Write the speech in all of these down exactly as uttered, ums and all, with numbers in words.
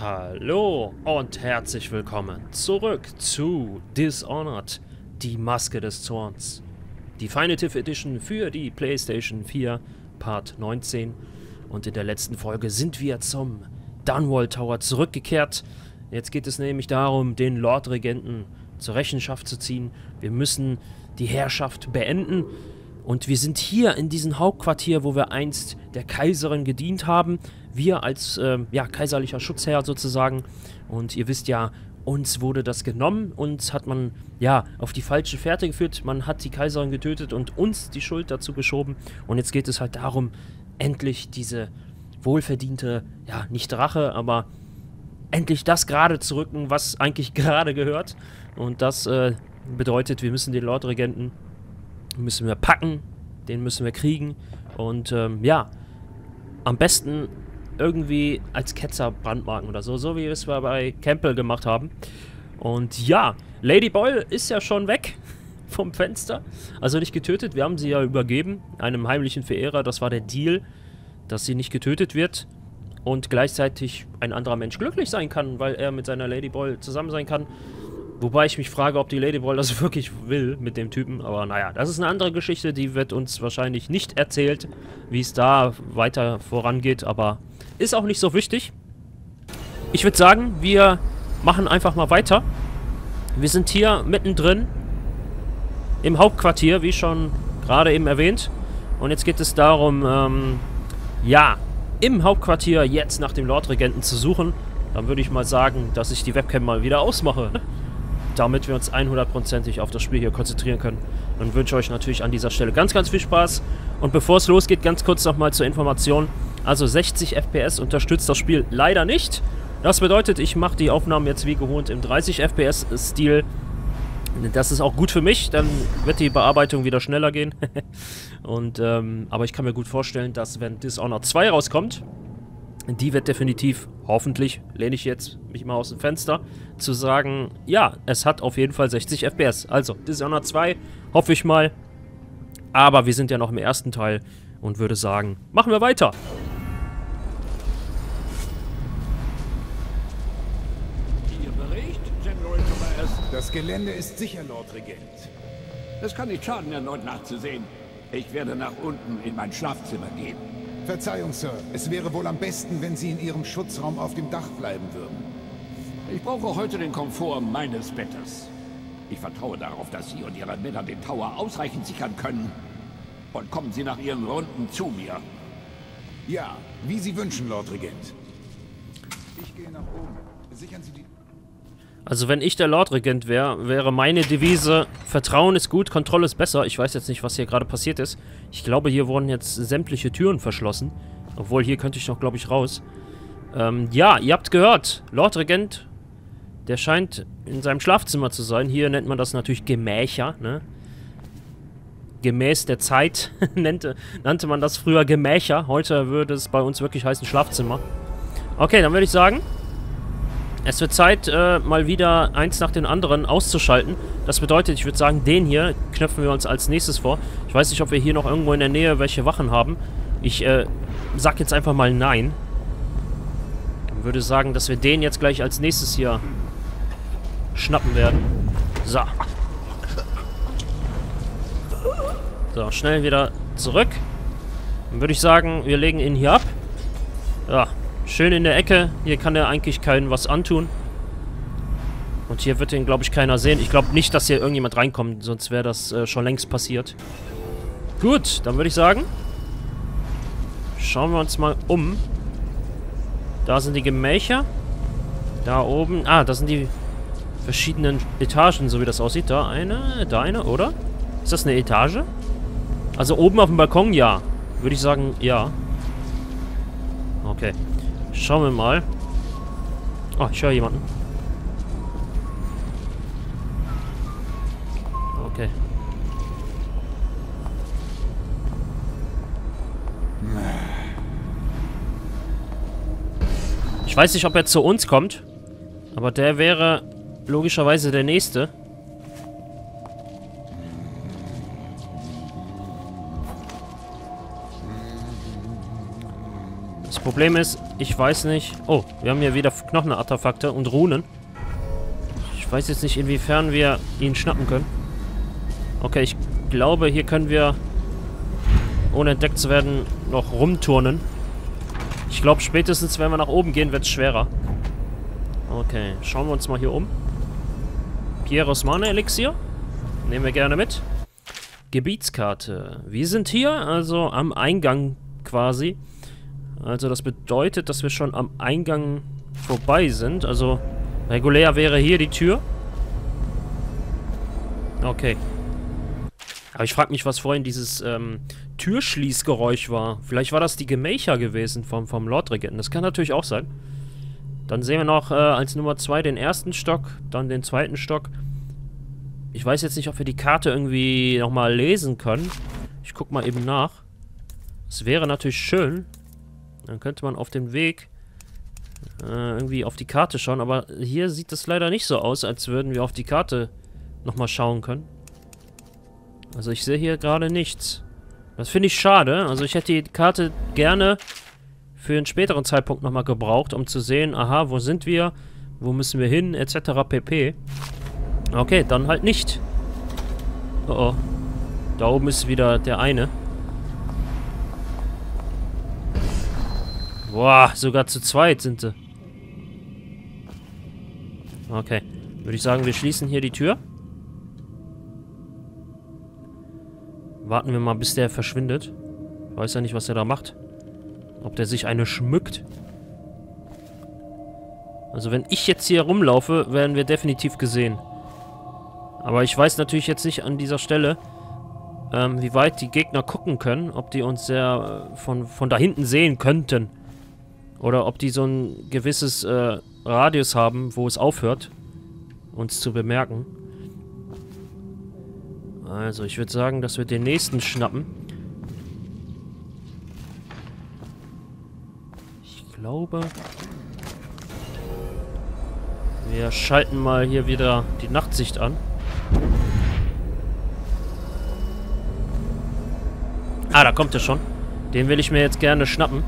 Hallo und herzlich willkommen zurück zu Dishonored, die Maske des Zorns. Die Definitive Edition für die PlayStation vier, Part neunzehn. Und in der letzten Folge sind wir zum Dunwall Tower zurückgekehrt. Jetzt geht es nämlich darum, den Lord Regenten zur Rechenschaft zu ziehen. Wir müssen die Herrschaft beenden. Und wir sind hier in diesem Hauptquartier, wo wir einst der Kaiserin gedient haben. Wir als äh, ja, kaiserlicher Schutzherr sozusagen. Und ihr wisst ja, uns wurde das genommen. Uns hat man ja auf die falsche Fährte geführt. Man hat die Kaiserin getötet und uns die Schuld dazu geschoben. Und jetzt geht es halt darum, endlich diese wohlverdiente, ja nicht Rache, aber endlich das gerade zu rücken, was eigentlich gerade gehört. Und das äh, bedeutet, wir müssen den Lord Regenten müssen wir packen, den müssen wir kriegen und ähm, ja, am besten irgendwie als Ketzer brandmarken oder so, so wie es wir bei Campbell gemacht haben. Und ja, Lady Boyle ist ja schon weg vom Fenster, also nicht getötet, wir haben sie ja übergeben, einem heimlichen Verehrer, das war der Deal, dass sie nicht getötet wird und gleichzeitig ein anderer Mensch glücklich sein kann, weil er mit seiner Lady Boyle zusammen sein kann. Wobei ich mich frage, ob die Lady Boyle das wirklich will mit dem Typen. Aber naja, das ist eine andere Geschichte, die wird uns wahrscheinlich nicht erzählt, wie es da weiter vorangeht. Aber ist auch nicht so wichtig. Ich würde sagen, wir machen einfach mal weiter. Wir sind hier mittendrin im Hauptquartier, wie schon gerade eben erwähnt. Und jetzt geht es darum, ähm, ja, im Hauptquartier jetzt nach dem Lord Regenten zu suchen. Dann würde ich mal sagen, dass ich die Webcam mal wieder ausmache, damit wir uns hundertprozentig auf das Spiel hier konzentrieren können. Und wünsche euch natürlich an dieser Stelle ganz, ganz viel Spaß. Und bevor es losgeht, ganz kurz nochmal zur Information. Also sechzig F P S unterstützt das Spiel leider nicht. Das bedeutet, ich mache die Aufnahmen jetzt wie gewohnt im dreißig F P S-Stil. Das ist auch gut für mich, dann wird die Bearbeitung wieder schneller gehen. Und, ähm, aber ich kann mir gut vorstellen, dass wenn Dishonored zwei rauskommt, die wird definitiv, hoffentlich, lehne ich jetzt mich mal aus dem Fenster, zu sagen, ja, es hat auf jeden Fall sechzig F P S. Also, Dishonored zwei, hoffe ich mal. Aber wir sind ja noch im ersten Teil und würde sagen, machen wir weiter. Ihr Bericht, General Thomas? Das Gelände ist sicher, Lord Regent. Es kann nicht schaden, erneut nachzusehen. Ich werde nach unten in mein Schlafzimmer gehen. Verzeihung, Sir. Es wäre wohl am besten, wenn Sie in Ihrem Schutzraum auf dem Dach bleiben würden. Ich brauche heute den Komfort meines Bettes. Ich vertraue darauf, dass Sie und Ihre Männer den Tower ausreichend sichern können. Und kommen Sie nach Ihren Runden zu mir. Ja, wie Sie wünschen, Lord Regent. Ich gehe nach oben. Sichern Sie die... Also wenn ich der Lord Regent wäre, wäre meine Devise, Vertrauen ist gut, Kontrolle ist besser. Ich weiß jetzt nicht, was hier gerade passiert ist. Ich glaube, hier wurden jetzt sämtliche Türen verschlossen. Obwohl, hier könnte ich noch, glaube ich, raus. Ähm, ja, ihr habt gehört, Lord Regent, der scheint in seinem Schlafzimmer zu sein. Hier nennt man das natürlich Gemächer, ne? Gemäß der Zeit nannte, nannte man das früher Gemächer. Heute würde es bei uns wirklich heißen Schlafzimmer. Okay, dann würde ich sagen... Es wird Zeit, äh, mal wieder eins nach den anderen auszuschalten. Das bedeutet, ich würde sagen, den hier knöpfen wir uns als nächstes vor. Ich weiß nicht, ob wir hier noch irgendwo in der Nähe welche Wachen haben. Ich äh, sag jetzt einfach mal nein. Dann würde sagen, dass wir den jetzt gleich als nächstes hier schnappen werden. So. So, schnell wieder zurück. Dann würde ich sagen, wir legen ihn hier ab. Ja. Schön in der Ecke. Hier kann er eigentlich keinen was antun. Und hier wird ihn, glaube ich, keiner sehen. Ich glaube nicht, dass hier irgendjemand reinkommt, sonst wäre das äh, schon längst passiert. Gut, dann würde ich sagen, schauen wir uns mal um. Da sind die Gemächer. Da oben. Ah, da sind die verschiedenen Etagen, so wie das aussieht. Da eine, da eine, oder? Ist das eine Etage? Also oben auf dem Balkon, ja. Würde ich sagen, ja. Okay. Schauen wir mal. Oh, ich höre jemanden. Okay. Ich weiß nicht, ob er zu uns kommt. Aber der wäre logischerweise der Nächste. Problem ist, ich weiß nicht... Oh, wir haben hier wieder Knochenartefakte und Runen. Ich weiß jetzt nicht, inwiefern wir ihn schnappen können. Okay, ich glaube, hier können wir, ohne entdeckt zu werden, noch rumturnen. Ich glaube, spätestens, wenn wir nach oben gehen, wird es schwerer. Okay, schauen wir uns mal hier um. Pierros Mane-Elixier. Nehmen wir gerne mit. Gebietskarte. Wir sind hier, also am Eingang quasi. Also das bedeutet, dass wir schon am Eingang vorbei sind. Also regulär wäre hier die Tür. Okay. Aber ich frage mich, was vorhin dieses ähm, Türschließgeräusch war. Vielleicht war das die Gemächer gewesen vom, vom Lord Regenten. Das kann natürlich auch sein. Dann sehen wir noch äh, als Nummer zwei den ersten Stock, dann den zweiten Stock. Ich weiß jetzt nicht, ob wir die Karte irgendwie nochmal lesen können. Ich guck mal eben nach. Das wäre natürlich schön. Dann könnte man auf dem Weg äh, irgendwie auf die Karte schauen. Aber hier sieht es leider nicht so aus, als würden wir auf die Karte nochmal schauen können. Also ich sehe hier gerade nichts. Das finde ich schade. Also ich hätte die Karte gerne für einen späteren Zeitpunkt nochmal gebraucht, um zu sehen, aha, wo sind wir, wo müssen wir hin, et cetera pp. Okay, dann halt nicht. Oh oh. Da oben ist wieder der eine. Boah, sogar zu zweit sind sie. Okay. Würde ich sagen, wir schließen hier die Tür. Warten wir mal, bis der verschwindet. Ich weiß ja nicht, was er da macht. Ob der sich eine schmückt. Also wenn ich jetzt hier rumlaufe, werden wir definitiv gesehen. Aber ich weiß natürlich jetzt nicht an dieser Stelle, ähm, wie weit die Gegner gucken können. Ob die uns sehr äh, von, von da hinten sehen könnten. Oder ob die so ein gewisses äh, Radius haben, wo es aufhört, uns zu bemerken. Also ich würde sagen, dass wir den nächsten schnappen. Ich glaube... Wir schalten mal hier wieder die Nachtsicht an. Ah, da kommt er schon. Den will ich mir jetzt gerne schnappen.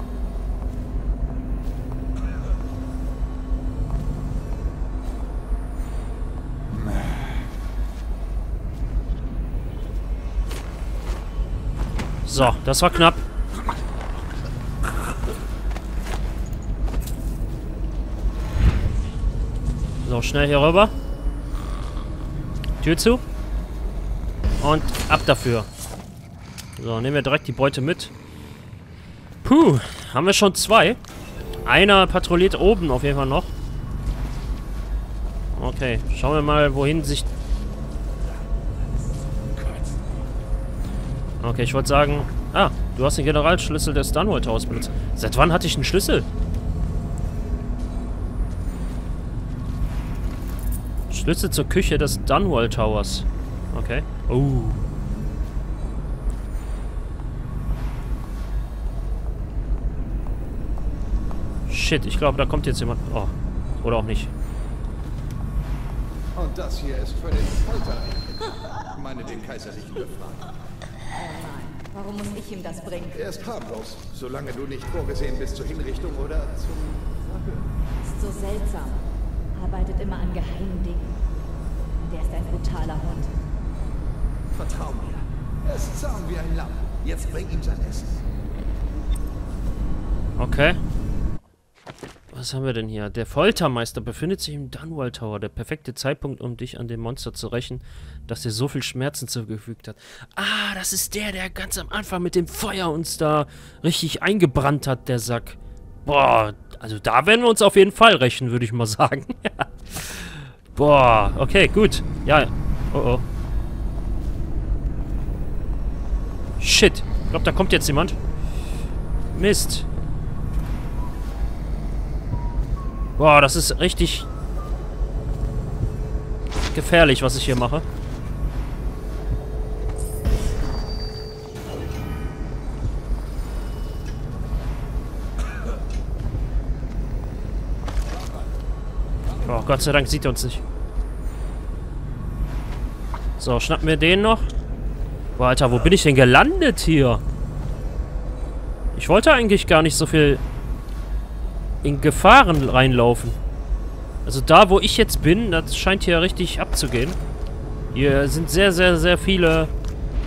So, das war knapp. So, schnell hier rüber. Tür zu. Und ab dafür. So, nehmen wir direkt die Beute mit. Puh, haben wir schon zwei. Einer patrouilliert oben auf jeden Fall noch. Okay, schauen wir mal, wohin sich... Okay, ich wollte sagen... Ah, du hast den Generalschlüssel des Dunwall Towers benutzt. Seit wann hatte ich einen Schlüssel? Schlüssel zur Küche des Dunwall Towers. Okay. Oh. Shit, ich glaube, da kommt jetzt jemand. Oh. Oder auch nicht. Und das hier ist für den Folter. Meine den kaiserlichen Befragen. Oh, warum muss ich ihm das bringen? Er ist harmlos, solange du nicht vorgesehen bist zur Hinrichtung oder zum Verhör. Ist so seltsam. Arbeitet immer an geheimen Dingen. Der ist ein brutaler Hund. Vertrau mir. Er ist zahm wie ein Lamm. Jetzt bring ihm sein Essen. Okay. Was haben wir denn hier? Der Foltermeister befindet sich im Dunwall Tower. Der perfekte Zeitpunkt, um dich an dem Monster zu rächen, das dir so viel Schmerzen zugefügt hat. Ah, das ist der, der ganz am Anfang mit dem Feuer uns da richtig eingebrannt hat, der Sack. Boah, also da werden wir uns auf jeden Fall rächen, würde ich mal sagen. Boah, okay, gut. Ja, oh oh. Shit, ich glaube, da kommt jetzt jemand. Mist. Boah, das ist richtig gefährlich, was ich hier mache. Oh, Gott sei Dank sieht er uns nicht. So, schnappen wir den noch. Boah, Alter, wo bin ich denn gelandet hier? Ich wollte eigentlich gar nicht so viel in Gefahren reinlaufen. Also da, wo ich jetzt bin, das scheint hier richtig abzugehen. Hier sind sehr, sehr, sehr viele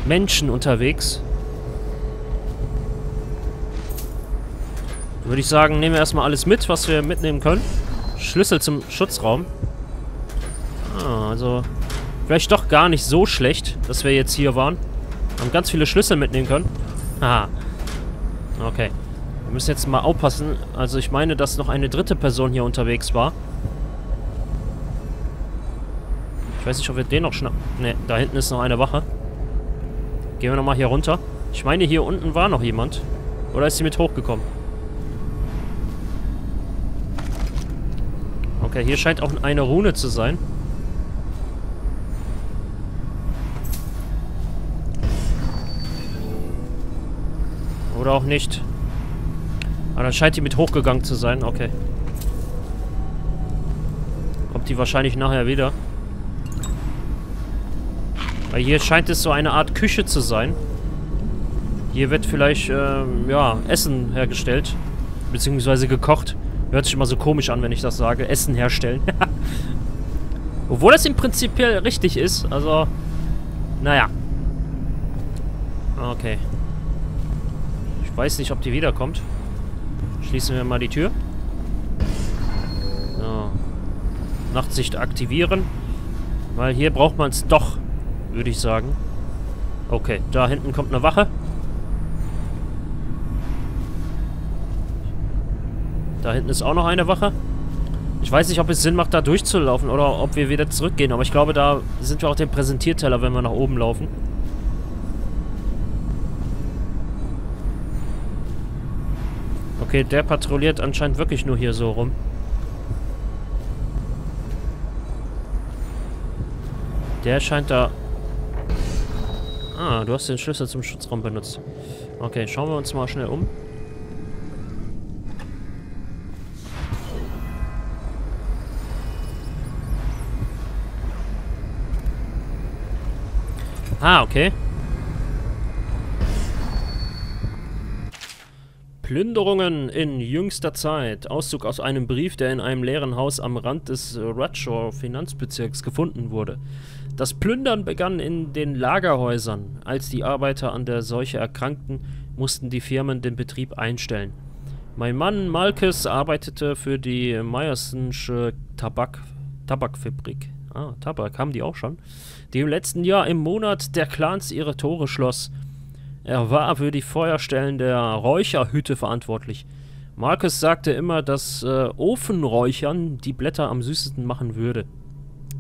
Menschen unterwegs. Würde ich sagen, nehmen wir erstmal alles mit, was wir mitnehmen können. Schlüssel zum Schutzraum. Ah, also vielleicht doch gar nicht so schlecht, dass wir jetzt hier waren. Haben ganz viele Schlüssel mitnehmen können. Aha. Okay. Wir müssen jetzt mal aufpassen. Also ich meine, dass noch eine dritte Person hier unterwegs war. Ich weiß nicht, ob wir den noch schnappen. Ne, da hinten ist noch eine Wache. Gehen wir nochmal hier runter. Ich meine, hier unten war noch jemand. Oder ist sie mit hochgekommen? Okay, hier scheint auch eine Rune zu sein. Oder auch nicht. Aber dann scheint die mit hochgegangen zu sein. Okay. Kommt die wahrscheinlich nachher wieder. Weil hier scheint es so eine Art Küche zu sein. Hier wird vielleicht, ähm, ja, Essen hergestellt. Beziehungsweise gekocht. Hört sich immer so komisch an, wenn ich das sage. Essen herstellen. Obwohl das im Prinzip richtig ist. Also, naja. Okay. Ich weiß nicht, ob die wiederkommt. Schließen wir mal die Tür. So. Nachtsicht aktivieren. Weil hier braucht man es doch, würde ich sagen. Okay, da hinten kommt eine Wache. Da hinten ist auch noch eine Wache. Ich weiß nicht, ob es Sinn macht, da durchzulaufen oder ob wir wieder zurückgehen. Aber ich glaube, da sind wir auch den Präsentierteller, wenn wir nach oben laufen. Okay, der patrouilliert anscheinend wirklich nur hier so rum. Der scheint da... Ah, du hast den Schlüssel zum Schutzraum benutzt. Okay, schauen wir uns mal schnell um. Ah, okay. Plünderungen in jüngster Zeit. Auszug aus einem Brief, der in einem leeren Haus am Rand des Radshaw Finanzbezirks gefunden wurde. Das Plündern begann in den Lagerhäusern. Als die Arbeiter an der Seuche erkrankten, mussten die Firmen den Betrieb einstellen. Mein Mann Malkes arbeitete für die Meyersensche Tabak Tabakfabrik. Ah, Tabak haben die auch schon. Die im letzten Jahr im Monat der Clans ihre Tore schloss. Er war für die Feuerstellen der Räucherhütte verantwortlich. Marcus sagte immer, dass äh, Ofenräuchern die Blätter am süßesten machen würde.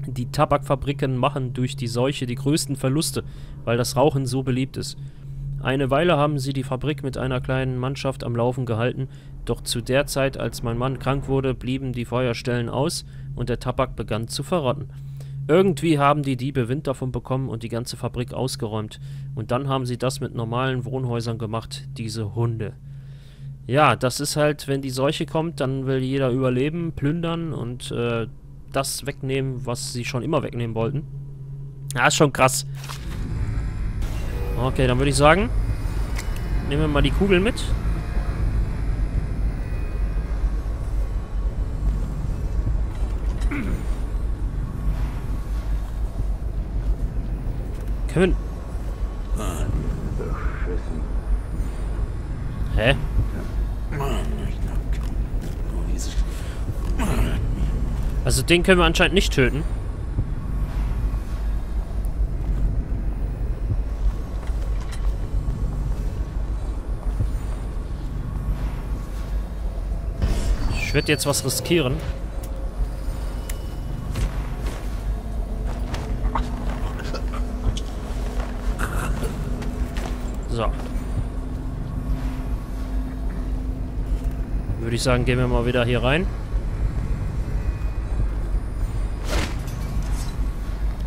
Die Tabakfabriken machen durch die Seuche die größten Verluste, weil das Rauchen so beliebt ist. Eine Weile haben sie die Fabrik mit einer kleinen Mannschaft am Laufen gehalten, doch zu der Zeit, als mein Mann krank wurde, blieben die Feuerstellen aus und der Tabak begann zu verrotten. Irgendwie haben die Diebe Wind davon bekommen und die ganze Fabrik ausgeräumt. Und dann haben sie das mit normalen Wohnhäusern gemacht, diese Hunde. Ja, das ist halt, wenn die Seuche kommt, dann will jeder überleben, plündern und äh, das wegnehmen, was sie schon immer wegnehmen wollten. Ja, ist schon krass. Okay, dann würde ich sagen, nehmen wir mal die Kugel mit. Können Hä? Also den können wir anscheinend nicht töten. Ich werde jetzt was riskieren. Würde ich sagen, gehen wir mal wieder hier rein.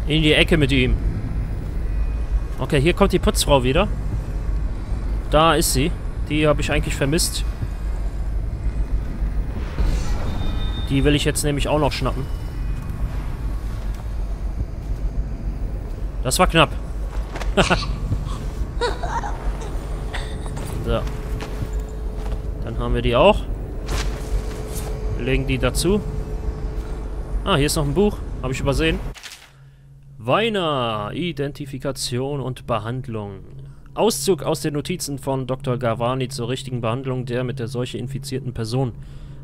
In die Ecke mit ihm. Okay, hier kommt die Putzfrau wieder. Da ist sie. Die habe ich eigentlich vermisst. Die will ich jetzt nämlich auch noch schnappen. Das war knapp. So. Dann haben wir die auch. legen die dazu. Ah, hier ist noch ein Buch. Habe ich übersehen. Weiner, Identifikation und Behandlung. Auszug aus den Notizen von Doktor Gavani zur richtigen Behandlung der mit der Seuche infizierten Person.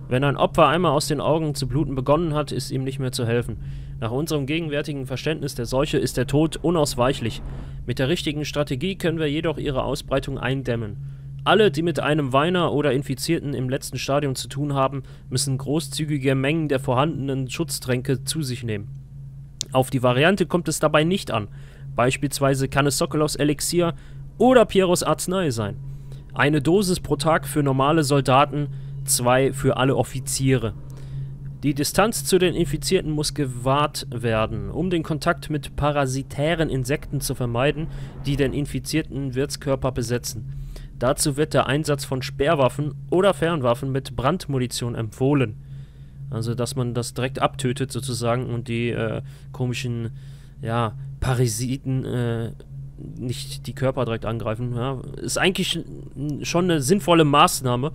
Wenn ein Opfer einmal aus den Augen zu bluten begonnen hat, ist ihm nicht mehr zu helfen. Nach unserem gegenwärtigen Verständnis der Seuche ist der Tod unausweichlich. Mit der richtigen Strategie können wir jedoch ihre Ausbreitung eindämmen. Alle, die mit einem Weiner oder Infizierten im letzten Stadium zu tun haben, müssen großzügige Mengen der vorhandenen Schutztränke zu sich nehmen. Auf die Variante kommt es dabei nicht an. Beispielsweise kann es Sokolos Elixier oder Pierros Arznei sein. Eine Dosis pro Tag für normale Soldaten, zwei für alle Offiziere. Die Distanz zu den Infizierten muss gewahrt werden, um den Kontakt mit parasitären Insekten zu vermeiden, die den infizierten Wirtskörper besetzen. Dazu wird der Einsatz von Sperrwaffen oder Fernwaffen mit Brandmunition empfohlen. Also, dass man das direkt abtötet sozusagen und die äh, komischen, ja, Parasiten äh, nicht die Körper direkt angreifen. Ja. Ist eigentlich schon eine sinnvolle Maßnahme.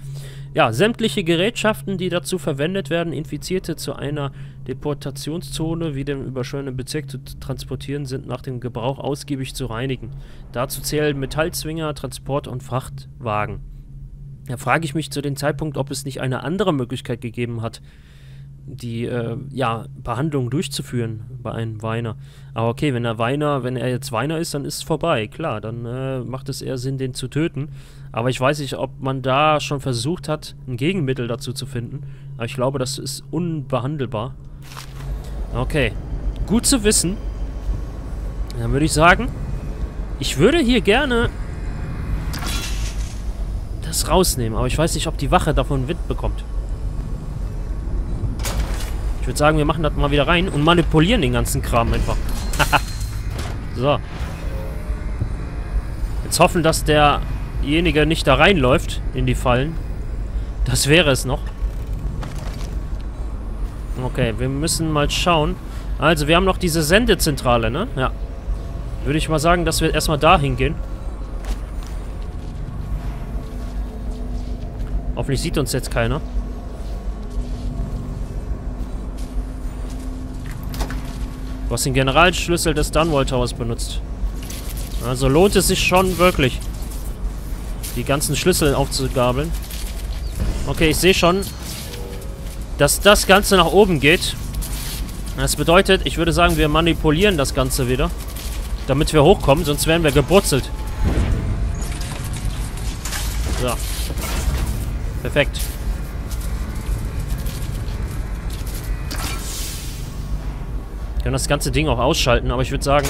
Ja, sämtliche Gerätschaften, die dazu verwendet werden, Infizierte zu einer Deportationszone wie dem überschwemmenden Bezirk zu transportieren, sind nach dem Gebrauch ausgiebig zu reinigen. Dazu zählen Metallzwinger, Transport- und Frachtwagen. Da frage ich mich zu dem Zeitpunkt, ob es nicht eine andere Möglichkeit gegeben hat, die äh, ja, Behandlung durchzuführen bei einem Weiner. Aber okay, wenn er Weiner, wenn er jetzt Weiner ist, dann ist es vorbei. Klar, dann äh, macht es eher Sinn, den zu töten. Aber ich weiß nicht, ob man da schon versucht hat, ein Gegenmittel dazu zu finden. Aber ich glaube, das ist unbehandelbar. Okay, gut zu wissen. Dann würde ich sagen, ich würde hier gerne das rausnehmen. Aber ich weiß nicht, ob die Wache davon Wind bekommt. Ich würde sagen, wir machen das mal wieder rein und manipulieren den ganzen Kram einfach. So. Jetzt hoffen, dass derjenige nicht da reinläuft in die Fallen. Das wäre es noch. Okay, wir müssen mal schauen. Also, wir haben noch diese Sendezentrale, ne? Ja. Würde ich mal sagen, dass wir erstmal da hingehen. Hoffentlich sieht uns jetzt keiner. Du hast den Generalschlüssel des Dunwall Towers benutzt. Also lohnt es sich schon wirklich, die ganzen Schlüssel aufzugabeln. Okay, ich sehe schon, dass das Ganze nach oben geht. Das bedeutet, ich würde sagen, wir manipulieren das Ganze wieder, damit wir hochkommen, sonst werden wir geburzelt. So. Perfekt. Wir können das ganze Ding auch ausschalten, aber ich würde sagen,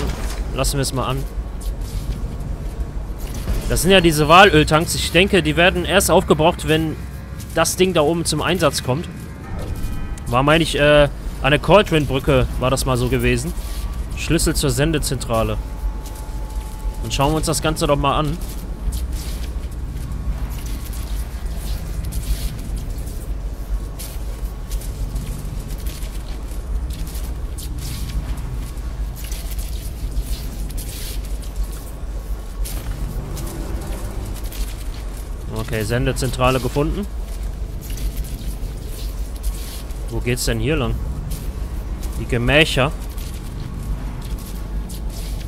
lassen wir es mal an. Das sind ja diese Walöltanks. Ich denke, die werden erst aufgebraucht, wenn das Ding da oben zum Einsatz kommt. War, meine ich, äh, an der Coldwin-Brücke war das mal so gewesen. Schlüssel zur Sendezentrale. Dann schauen wir uns das Ganze doch mal an. Okay, Sendezentrale gefunden. Wo geht's denn hier lang? Die Gemächer.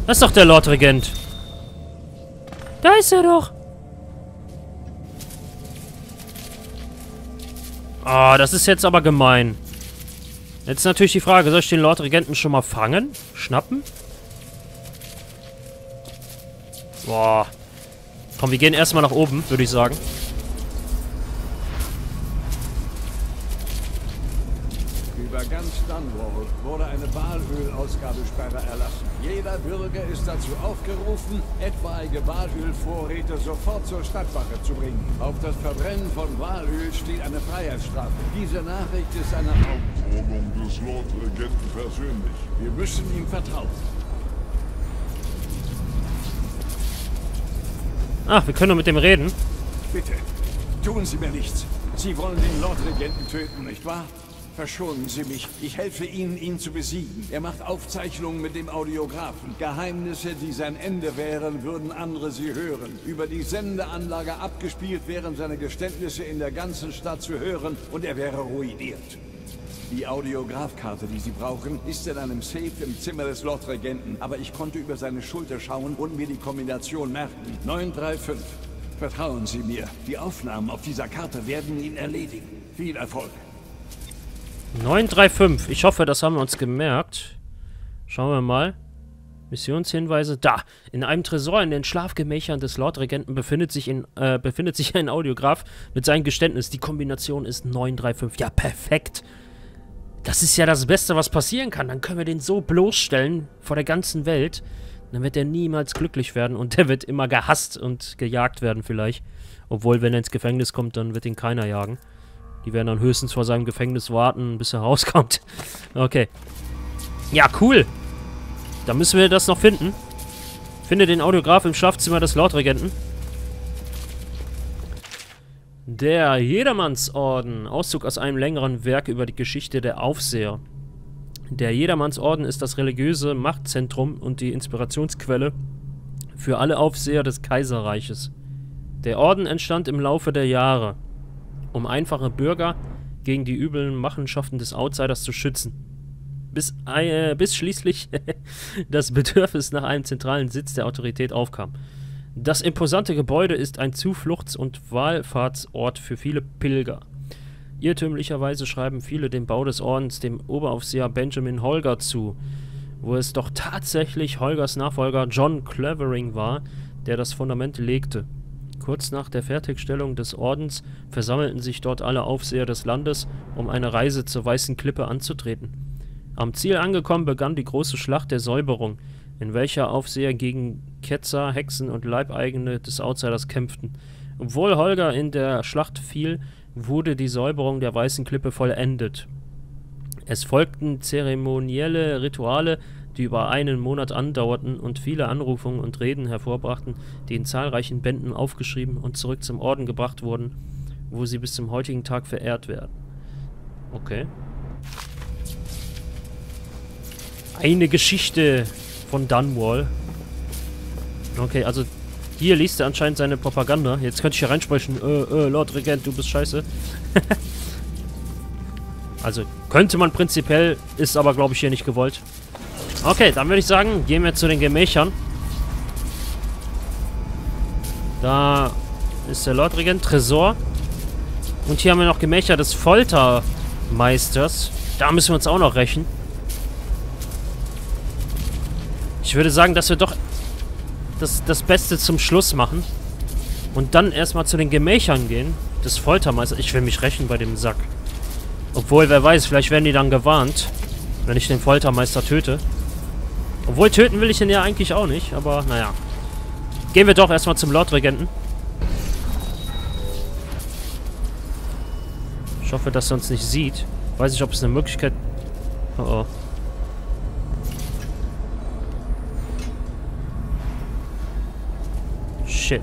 Das ist doch der Lord Regent. Da ist er doch. Ah, das ist jetzt aber gemein. Jetzt ist natürlich die Frage, soll ich den Lord Regenten schon mal fangen? Schnappen? Boah. Komm, wir gehen erstmal nach oben, würde ich sagen. Über ganz Dunwall wurde eine Walölausgabesperre erlassen. Jeder Bürger ist dazu aufgerufen, etwaige Walölvorräte sofort zur Stadtwache zu bringen. Auf das Verbrennen von Walöl steht eine Freiheitsstrafe. Diese Nachricht ist eine Aufforderung des Lord Regenten persönlich. Wir müssen ihm vertrauen. Ah, wir können nur mit dem reden. Bitte, tun Sie mir nichts. Sie wollen den Lord Regenten töten, nicht wahr? Verschonen Sie mich. Ich helfe Ihnen, ihn zu besiegen. Er macht Aufzeichnungen mit dem Audiographen. Geheimnisse, die sein Ende wären, würden andere sie hören. Über die Sendeanlage abgespielt wären seine Geständnisse in der ganzen Stadt zu hören und er wäre ruiniert. Die Audiografkarte, die Sie brauchen, ist in einem Safe im Zimmer des Lord Regenten. Aber ich konnte über seine Schulter schauen und mir die Kombination merken. neun drei fünf. Vertrauen Sie mir. Die Aufnahmen auf dieser Karte werden ihn erledigen. Viel Erfolg. neun drei fünf. Ich hoffe, das haben wir uns gemerkt. Schauen wir mal. Missionshinweise. Da! In einem Tresor in den Schlafgemächern des Lordregenten befindet sich, in, äh, befindet sich ein Audiograph mit seinem Geständnis. Die Kombination ist neun drei fünf. Ja, perfekt! Das ist ja das Beste, was passieren kann. Dann können wir den so bloßstellen vor der ganzen Welt. Dann wird er niemals glücklich werden und der wird immer gehasst und gejagt werden vielleicht. Obwohl, wenn er ins Gefängnis kommt, dann wird ihn keiner jagen. Die werden dann höchstens vor seinem Gefängnis warten, bis er rauskommt. Okay. Ja, cool. Dann müssen wir das noch finden. Finde den Audiograph im Schlafzimmer des Lordregenten. Der Jedermannsorden. Auszug aus einem längeren Werk über die Geschichte der Aufseher. Der Jedermannsorden ist das religiöse Machtzentrum und die Inspirationsquelle für alle Aufseher des Kaiserreiches. Der Orden entstand im Laufe der Jahre, um einfache Bürger gegen die üblen Machenschaften des Outsiders zu schützen. Bis, äh, bis schließlich das Bedürfnis nach einem zentralen Sitz der Autorität aufkam. Das imposante Gebäude ist ein Zufluchts- und Wallfahrtsort für viele Pilger. Irrtümlicherweise schreiben viele den Bau des Ordens dem Oberaufseher Benjamin Holger zu, wo es doch tatsächlich Holgers Nachfolger John Clavering war, der das Fundament legte. Kurz nach der Fertigstellung des Ordens versammelten sich dort alle Aufseher des Landes, um eine Reise zur Weißen Klippe anzutreten. Am Ziel angekommen begann die große Schlacht der Säuberung, in welcher Aufseher gegen Ketzer, Hexen und Leibeigene des Outsiders kämpften. Obwohl Holger in der Schlacht fiel, wurde die Säuberung der Weißen Klippe vollendet. Es folgten zeremonielle Rituale, die über einen Monat andauerten und viele Anrufungen und Reden hervorbrachten, die in zahlreichen Bänden aufgeschrieben und zurück zum Orden gebracht wurden, wo sie bis zum heutigen Tag verehrt werden. Okay. Eine Geschichte von Dunwall. Okay, also hier liest er anscheinend seine Propaganda. Jetzt könnte ich hier reinsprechen, äh, äh, Lord Regent, du bist scheiße. Also, könnte man prinzipiell, ist aber, glaube ich, hier nicht gewollt. Okay, dann würde ich sagen, gehen wir zu den Gemächern. Da ist der Lord Regent, Tresor. Und hier haben wir noch Gemächer des Foltermeisters. Da müssen wir uns auch noch rächen. Ich würde sagen, dass wir doch das, das Beste zum Schluss machen. Und dann erstmal zu den Gemächern gehen. Des Foltermeisters. Ich will mich rächen bei dem Sack. Obwohl, wer weiß, vielleicht werden die dann gewarnt, wenn ich den Foltermeister töte. Obwohl, töten will ich den ja eigentlich auch nicht, aber naja. Gehen wir doch erstmal zum Lordregenten. Ich hoffe, dass er uns nicht sieht. Weiß nicht, ob es eine Möglichkeit... Oh oh. Shit.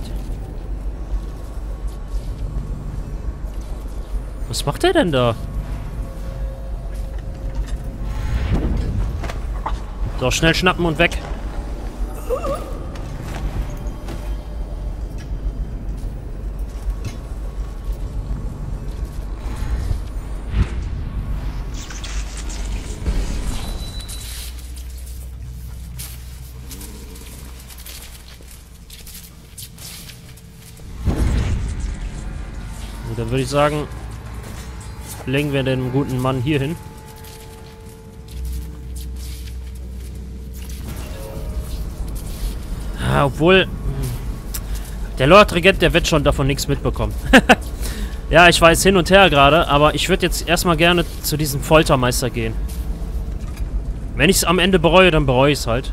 Was macht der denn da? So, schnell schnappen und weg. Und dann würde ich sagen, legen wir den guten Mann hier hin. Obwohl, der Lord Regent, der wird schon davon nichts mitbekommen. Ja, ich weiß, hin und her gerade, aber ich würde jetzt erstmal gerne zu diesem Foltermeister gehen. Wenn ich es am Ende bereue, dann bereue ich es halt.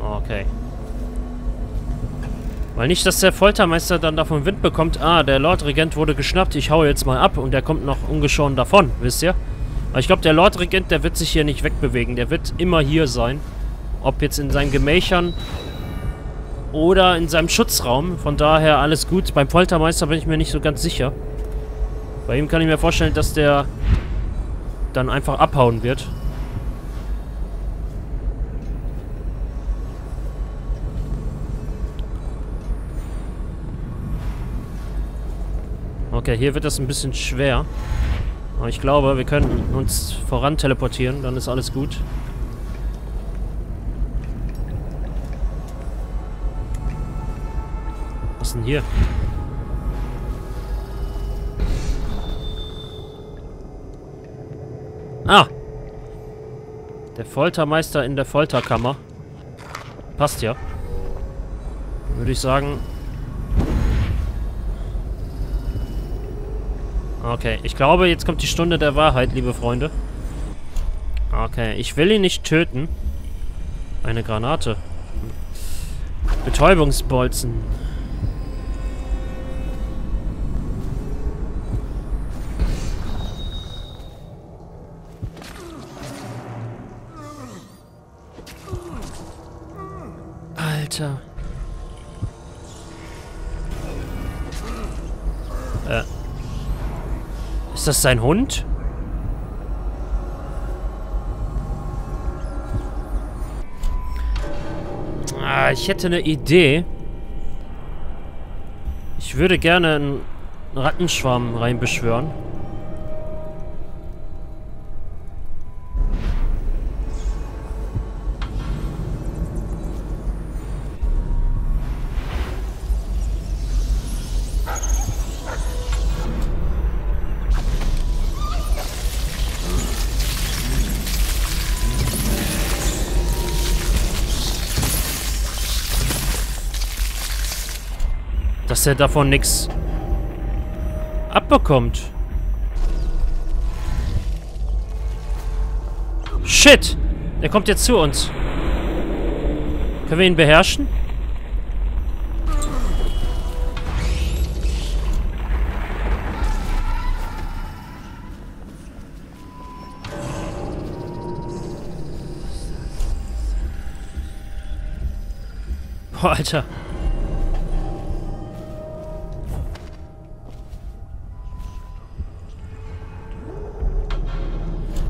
Okay. Weil nicht, dass der Foltermeister dann davon Wind bekommt, ah, der Lord Regent wurde geschnappt, ich haue jetzt mal ab und der kommt noch ungeschoren davon, wisst ihr? Aber ich glaube, der Lord Regent, der wird sich hier nicht wegbewegen. Der wird immer hier sein. Ob jetzt in seinen Gemächern oder in seinem Schutzraum. Von daher alles gut. Beim Foltermeister bin ich mir nicht so ganz sicher. Bei ihm kann ich mir vorstellen, dass der dann einfach abhauen wird. Okay, hier wird das ein bisschen schwer. Aber ich glaube, wir können uns voran teleportieren, dann ist alles gut. Was ist denn hier? Ah! Der Foltermeister in der Folterkammer. Passt ja. Würde ich sagen... Okay, ich glaube, jetzt kommt die Stunde der Wahrheit, liebe Freunde. Okay, ich will ihn nicht töten. Eine Granate. Betäubungsbolzen. Alter. Äh. Ist das sein Hund? Ah, ich hätte eine Idee. Ich würde gerne einen Rattenschwarm reinbeschwören. Dass er davon nichts abbekommt. Shit! Der kommt jetzt zu uns. Können wir ihn beherrschen? Boah, Alter.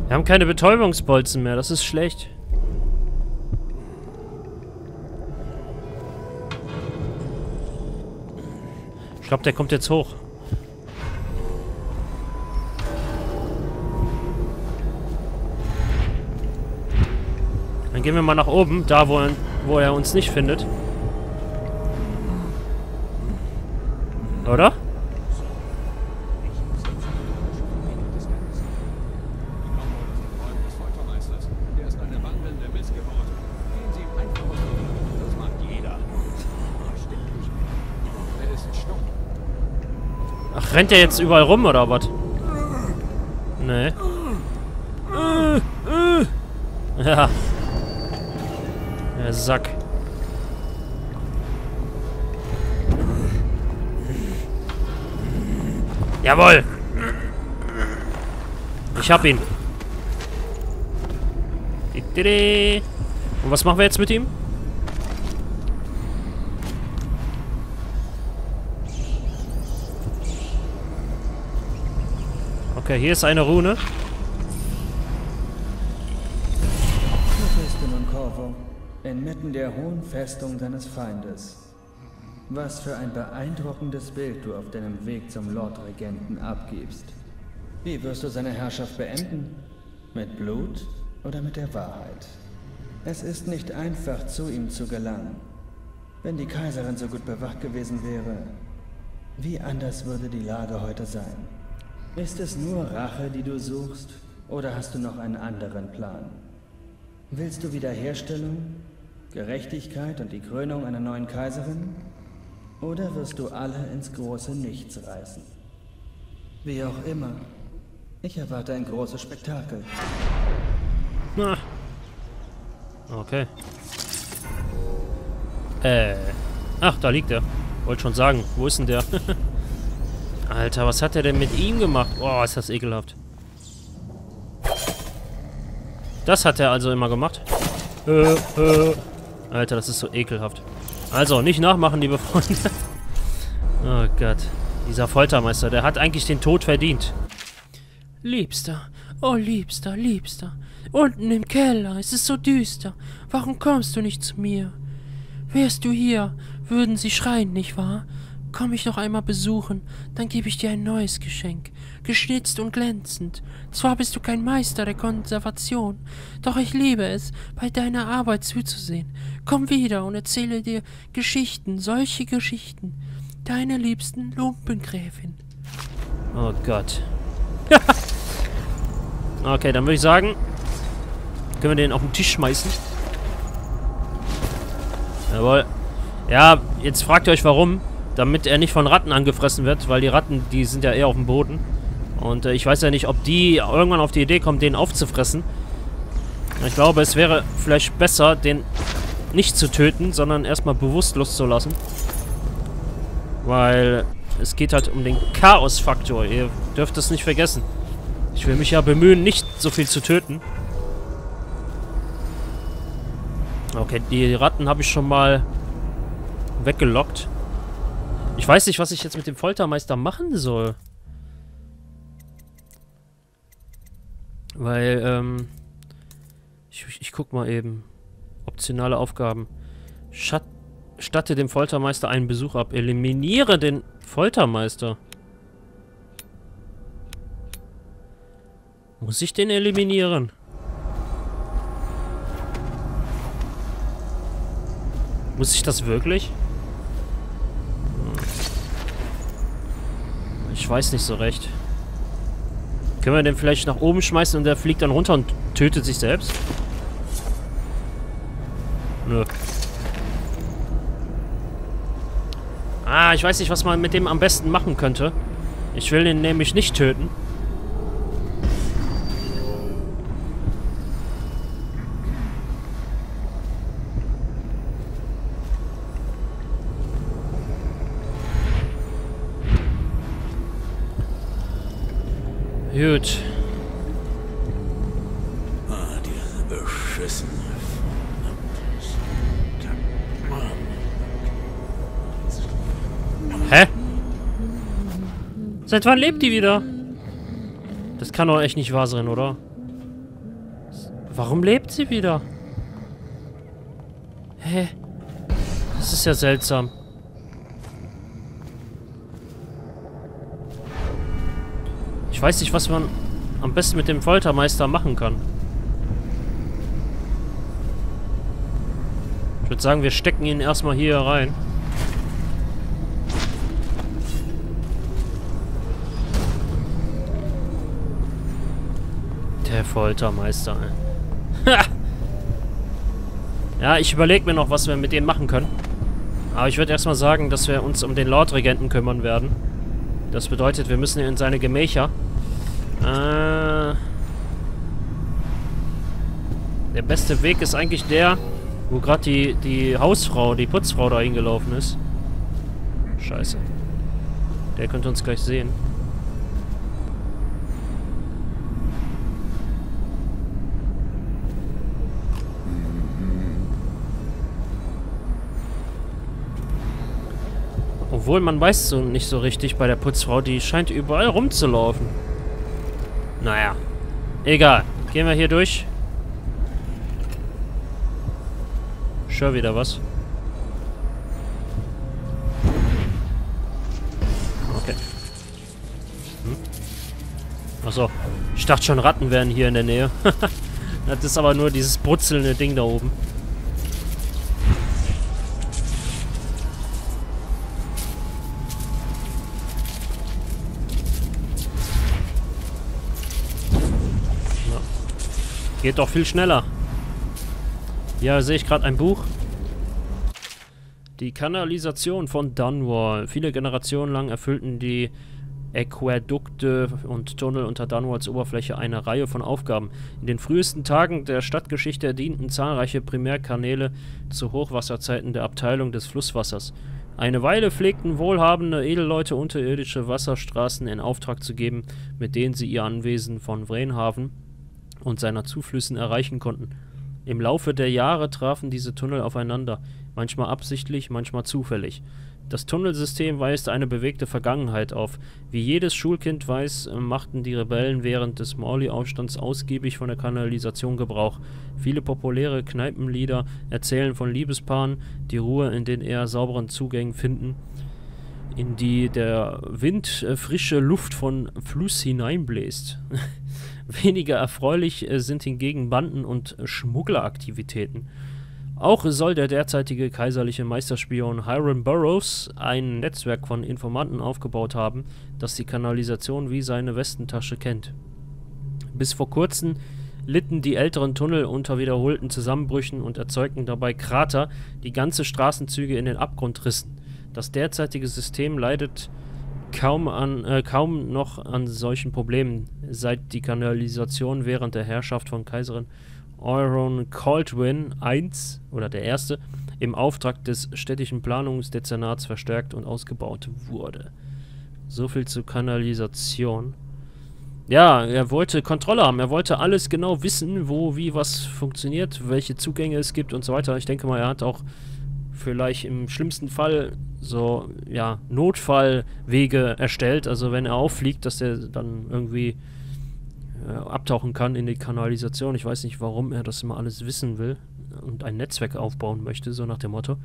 Wir haben keine Betäubungsbolzen mehr, das ist schlecht. Ich glaube, der kommt jetzt hoch. Dann gehen wir mal nach oben, da wo er, wo er uns nicht findet. Oder? Rennt der jetzt überall rum, oder was? Nee. Ja. Der Sack. Jawohl! Ich hab ihn. Und was machen wir jetzt mit ihm? Okay, hier ist eine Rune. Hier bist du nun, Corvo. Inmitten der hohen Festung deines Feindes. Was für ein beeindruckendes Bild du auf deinem Weg zum Lord Regenten abgibst. Wie wirst du seine Herrschaft beenden? Mit Blut oder mit der Wahrheit? Es ist nicht einfach, zu ihm zu gelangen. Wenn die Kaiserin so gut bewacht gewesen wäre, wie anders würde die Lage heute sein? Ist es nur Rache, die du suchst, oder hast du noch einen anderen Plan? Willst du Wiederherstellung, Gerechtigkeit und die Krönung einer neuen Kaiserin? Oder wirst du alle ins große Nichts reißen? Wie auch immer, ich erwarte ein großes Spektakel. Na. Okay. Äh. Ach, da liegt er. Wollte schon sagen, wo ist denn der? Alter, was hat er denn mit ihm gemacht? Oh, ist das ekelhaft. Das hat er also immer gemacht. Äh, äh. Alter, das ist so ekelhaft. Also, nicht nachmachen, liebe Freunde. Oh Gott. Dieser Foltermeister, der hat eigentlich den Tod verdient. Liebster, oh Liebster, Liebster. Unten im Keller, es ist so düster. Warum kommst du nicht zu mir? Wärst du hier, würden sie schreien, nicht wahr? Komm mich noch einmal besuchen, dann gebe ich dir ein neues Geschenk. Geschnitzt und glänzend. Zwar bist du kein Meister der Konservation, doch ich liebe es, bei deiner Arbeit zuzusehen. Komm wieder und erzähle dir Geschichten, solche Geschichten. Deiner liebsten Lumpengräfin. Oh Gott. Okay, dann würde ich sagen, können wir den auf den Tisch schmeißen. Jawohl. Ja, jetzt fragt ihr euch warum. Damit er nicht von Ratten angefressen wird, weil die Ratten, die sind ja eher auf dem Boden. Und äh, ich weiß ja nicht, ob die irgendwann auf die Idee kommt, den aufzufressen. Ich glaube, es wäre vielleicht besser, den nicht zu töten, sondern erstmal bewusstlos zu lassen. Weil es geht halt um den Chaos-Faktor. Ihr dürft das nicht vergessen. Ich will mich ja bemühen, nicht so viel zu töten. Okay, die Ratten habe ich schon mal weggelockt. Ich weiß nicht, was ich jetzt mit dem Foltermeister machen soll. Weil, ähm... Ich, ich guck mal eben. Optionale Aufgaben. Schat, statte dem Foltermeister einen Besuch ab. Eliminiere den Foltermeister. Muss ich den eliminieren? Muss ich das wirklich? Ich weiß nicht so recht. Können wir den vielleicht nach oben schmeißen und der fliegt dann runter und tötet sich selbst? Nö. Ah, ich weiß nicht, was man mit dem am besten machen könnte. Ich will den nämlich nicht töten. Gut. Ah, die beschissene Mann. Hä? Seit wann lebt die wieder? Das kann doch echt nicht wahr sein, oder? Warum lebt sie wieder? Hä? Das ist ja seltsam. Ich weiß nicht, was man am besten mit dem Foltermeister machen kann. Ich würde sagen, wir stecken ihn erstmal hier rein. Der Foltermeister. Ja, ich überlege mir noch, was wir mit denen machen können. Aber ich würde erstmal sagen, dass wir uns um den Lord Regenten kümmern werden. Das bedeutet, wir müssen in seine Gemächer. Äh, der beste Weg ist eigentlich der, wo gerade die, die Hausfrau, die Putzfrau da hingelaufen ist. Scheiße. Der könnte uns gleich sehen. Obwohl, man weiß so nicht so richtig bei der Putzfrau, die scheint überall rumzulaufen. Naja. Egal. Gehen wir hier durch. Ich höre wieder was. Okay. Hm. Achso. Ich dachte schon, Ratten wären hier in der Nähe. Das ist aber nur dieses brutzelnde Ding da oben. Geht doch viel schneller. Ja, sehe ich gerade ein Buch. Die Kanalisation von Dunwall. Viele Generationen lang erfüllten die Aquädukte und Tunnel unter Dunwalls Oberfläche eine Reihe von Aufgaben. In den frühesten Tagen der Stadtgeschichte dienten zahlreiche Primärkanäle zu Hochwasserzeiten der Abteilung des Flusswassers. Eine Weile pflegten wohlhabende Edelleute unterirdische Wasserstraßen in Auftrag zu geben, mit denen sie ihr Anwesen von Wrenhaven und seiner Zuflüssen erreichen konnten. Im Laufe der Jahre trafen diese Tunnel aufeinander. manchmal absichtlich, manchmal zufällig. Das Tunnelsystem weist eine bewegte Vergangenheit auf. Wie jedes Schulkind weiß, machten die Rebellen während des Mauli-Aufstands ausgiebig von der Kanalisation Gebrauch. Viele populäre Kneipenlieder erzählen von Liebespaaren, die Ruhe in den eher sauberen Zugängen finden, in die der Wind äh, frische Luft von Fluss hineinbläst. Weniger erfreulich äh, sind hingegen Banden- und Schmuggleraktivitäten. Auch soll der derzeitige kaiserliche Meisterspion Hiram Burrows ein Netzwerk von Informanten aufgebaut haben, das die Kanalisation wie seine Westentasche kennt. Bis vor kurzem litten die älteren Tunnel unter wiederholten Zusammenbrüchen und erzeugten dabei Krater, die ganze Straßenzüge in den Abgrund rissen. Das derzeitige System leidet kaum, an, äh, kaum noch an solchen Problemen, seit die Kanalisation während der Herrschaft von Kaiserin Euron Coldwin I oder der erste im Auftrag des städtischen Planungsdezernats verstärkt und ausgebaut wurde. So viel zur Kanalisation. Ja, er wollte Kontrolle haben. Er wollte alles genau wissen, wo, wie, was funktioniert, welche Zugänge es gibt und so weiter. Ich denke mal, er hat auch vielleicht im schlimmsten Fall so, ja, Notfallwege erstellt. Also wenn er auffliegt, dass er dann irgendwie abtauchen kann in die Kanalisation. Ich weiß nicht, warum er das immer alles wissen will und ein Netzwerk aufbauen möchte, so nach dem Motto.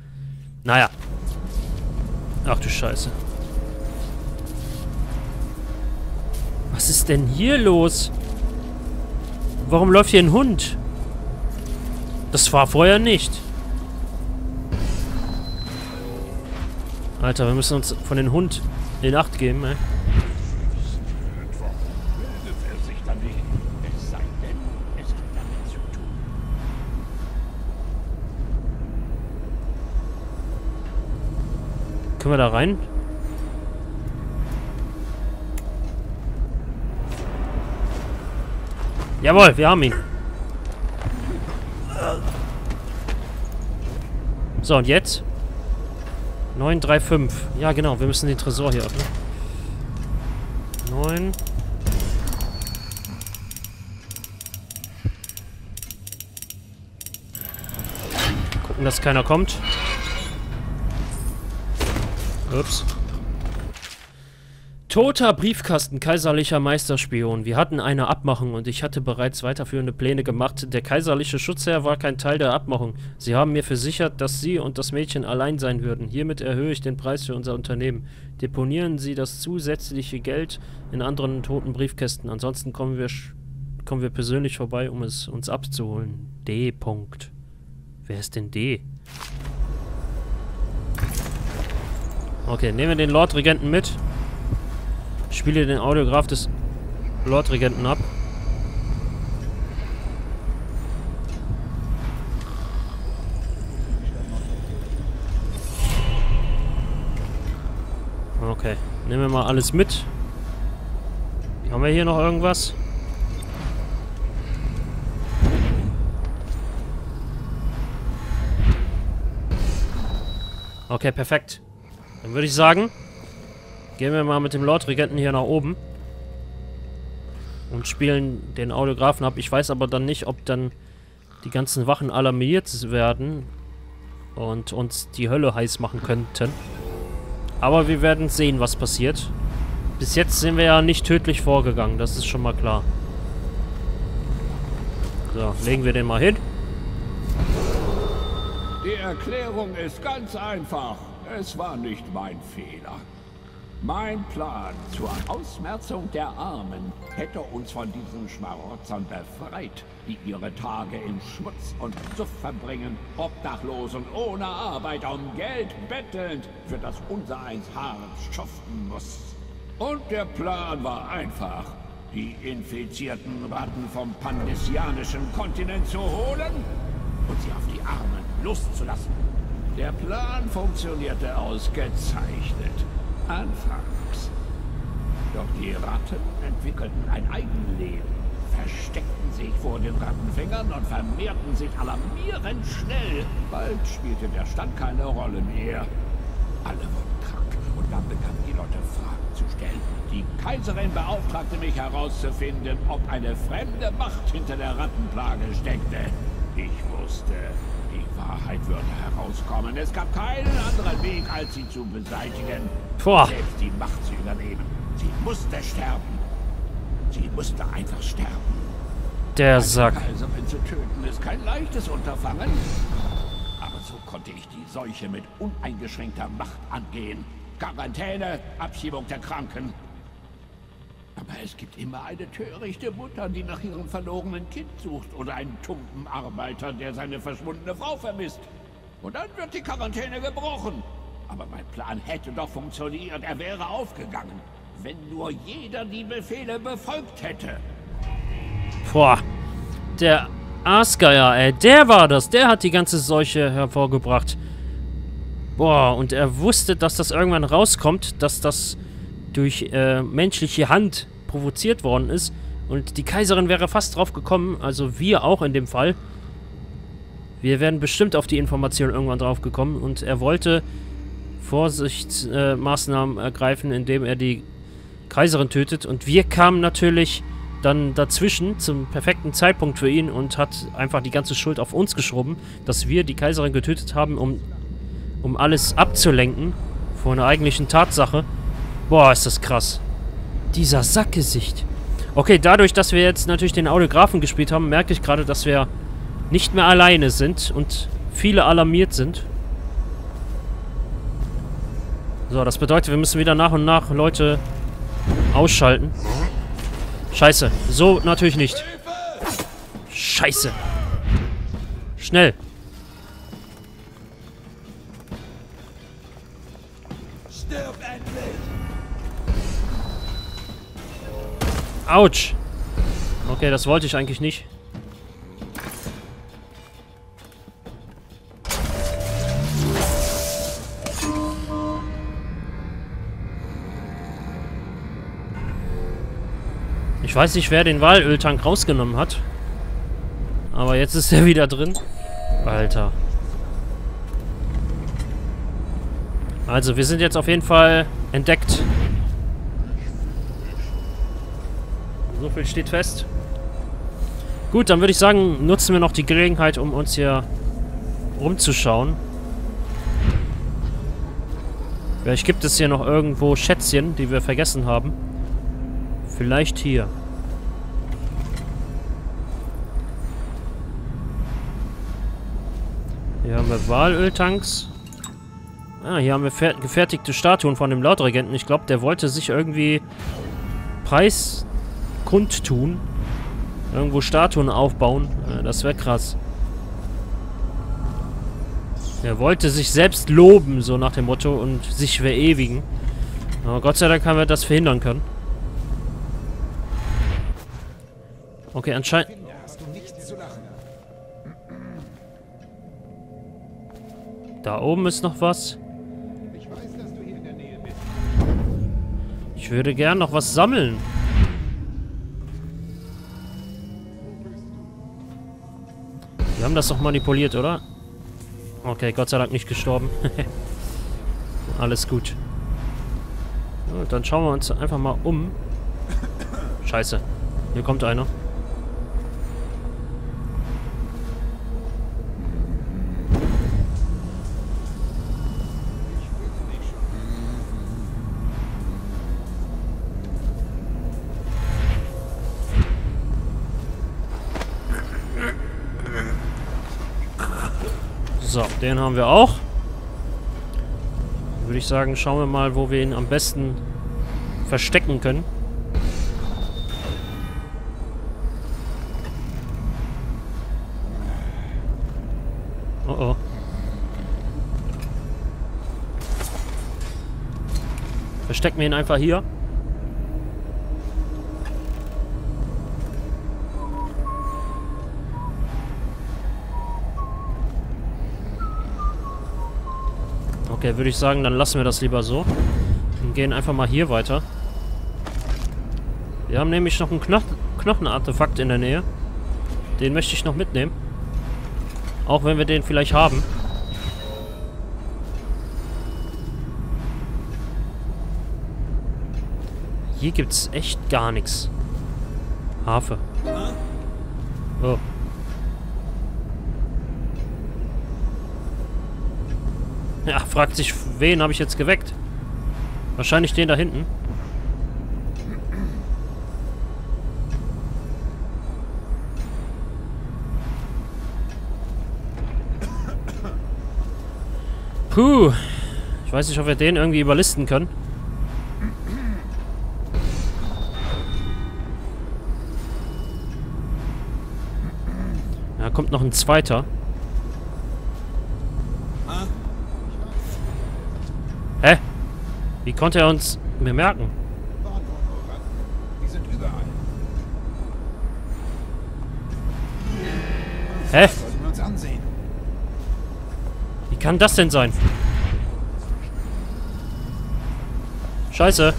Naja. Ach du Scheiße. Was ist denn hier los? Warum läuft hier ein Hund? Das war vorher nicht. Alter, wir müssen uns von dem Hund in Acht geben, ey. Können wir da rein? Jawohl, wir haben ihn. So, und jetzt? neun drei fünf. Ja, genau, wir müssen den Tresor hier öffnen. neun. Gucken, dass keiner kommt. Ups. Toter Briefkasten, kaiserlicher Meisterspion. Wir hatten eine Abmachung und ich hatte bereits weiterführende Pläne gemacht. Der kaiserliche Schutzherr war kein Teil der Abmachung. Sie haben mir versichert, dass Sie und das Mädchen allein sein würden. Hiermit erhöhe ich den Preis für unser Unternehmen. Deponieren Sie das zusätzliche Geld in anderen toten Briefkästen. Ansonsten kommen wir, kommen wir persönlich vorbei, um es uns abzuholen. D. Punkt. Wer ist denn D? Okay, nehmen wir den Lord Regenten mit. Spiele den Audiograph des Lord Regenten ab. Okay, nehmen wir mal alles mit. Haben wir hier noch irgendwas? Okay, perfekt. Dann würde ich sagen, gehen wir mal mit dem Lord Regenten hier nach oben und spielen den Audiographen ab. Ich weiß aber dann nicht, ob dann die ganzen Wachen alarmiert werden und uns die Hölle heiß machen könnten. Aber wir werden sehen, was passiert. Bis jetzt sind wir ja nicht tödlich vorgegangen, das ist schon mal klar. So, legen wir den mal hin. Die Erklärung ist ganz einfach. Es war nicht mein Fehler. Mein Plan zur Ausmerzung der Armen hätte uns von diesen Schmarotzern befreit, die ihre Tage im Schmutz und Suff verbringen, obdachlos und ohne Arbeit, um Geld bettelnd, für das unsereins Haaren schuften muss. Und der Plan war einfach, die infizierten Ratten vom pandesianischen Kontinent zu holen und sie auf die Armen loszulassen. Der Plan funktionierte ausgezeichnet, anfangs. Doch die Ratten entwickelten ein Eigenleben, versteckten sich vor den Rattenfängern und vermehrten sich alarmierend schnell. Bald spielte der Stand keine Rolle mehr. Alle wurden krank und dann begannen die Leute Fragen zu stellen. Die Kaiserin beauftragte mich herauszufinden, ob eine fremde Macht hinter der Rattenplage steckte. Ich wusste, die Wahrheit würde herauskommen. Es gab keinen anderen Weg, als sie zu beseitigen. Boah. Selbst die Macht zu übernehmen. Sie musste sterben. Sie musste einfach sterben. Der Sack. Also, wenn zu töten ist kein leichtes Unterfangen. Aber so konnte ich die Seuche mit uneingeschränkter Macht angehen. Quarantäne, Abschiebung der Kranken. Aber es gibt immer eine törichte Mutter, die nach ihrem verlorenen Kind sucht, oder einen tumpen Arbeiter, der seine verschwundene Frau vermisst. Und dann wird die Quarantäne gebrochen. Aber mein Plan hätte doch funktioniert, er wäre aufgegangen. Wenn nur jeder die Befehle befolgt hätte. Boah, der Aasgeier, ey, der war das. Der hat die ganze Seuche hervorgebracht. Boah, und er wusste, dass das irgendwann rauskommt, dass das durch äh, menschliche Hand provoziert worden ist. Und die Kaiserin wäre fast drauf gekommen, also wir auch in dem Fall. Wir werden bestimmt auf die Information irgendwann drauf gekommen. Und er wollte Vorsichtsmaßnahmen äh, ergreifen, indem er die Kaiserin tötet. Und wir kamen natürlich dann dazwischen zum perfekten Zeitpunkt für ihn und hat einfach die ganze Schuld auf uns geschoben, dass wir die Kaiserin getötet haben, um, um alles abzulenken von der eigentlichen Tatsache. Boah, ist das krass. Dieser Sackgesicht. Okay, dadurch, dass wir jetzt natürlich den Audiographen gespielt haben, merke ich gerade, dass wir nicht mehr alleine sind und viele alarmiert sind. So, das bedeutet, wir müssen wieder nach und nach Leute ausschalten. Scheiße. So natürlich nicht. Scheiße. Schnell. Stirb endlich! Autsch. Okay, das wollte ich eigentlich nicht. Ich weiß nicht, wer den Walöltank rausgenommen hat. Aber jetzt ist er wieder drin. Alter. Also, wir sind jetzt auf jeden Fall entdeckt. So viel steht fest. Gut, dann würde ich sagen, nutzen wir noch die Gelegenheit, um uns hier rumzuschauen. Vielleicht gibt es hier noch irgendwo Schätzchen, die wir vergessen haben. Vielleicht hier. Hier haben wir Walöltanks. Ah, hier haben wir gefertigte Statuen von dem Lord Regenten. Ich glaube, der wollte sich irgendwie preis... kundtun. Irgendwo Statuen aufbauen. Das wäre krass. Er wollte sich selbst loben, so nach dem Motto, und sich verewigen. Aber Gott sei Dank haben wir das verhindern können. Okay, anscheinend... Da oben ist noch was. Ich würde gern noch was sammeln. Wir haben das doch manipuliert, oder? Okay, Gott sei Dank nicht gestorben. Alles gut. So, dann schauen wir uns einfach mal um. Scheiße. Hier kommt einer. So, den haben wir auch. Würde ich sagen, schauen wir mal, wo wir ihn am besten verstecken können. Oh oh. Verstecken wir ihn einfach hier. Okay, würde ich sagen, dann lassen wir das lieber so. Und gehen einfach mal hier weiter. Wir haben nämlich noch ein Kno- Knochenartefakt in der Nähe. Den möchte ich noch mitnehmen. Auch wenn wir den vielleicht haben. Hier gibt's echt gar nichts. Harfe. Oh. Ja, fragt sich, wen habe ich jetzt geweckt? Wahrscheinlich den da hinten. Puh. Ich weiß nicht, ob wir den irgendwie überlisten können. Da kommt noch ein zweiter. Hä? Wie konnte er uns bemerken? Hä? Wie kann das denn sein? Scheiße.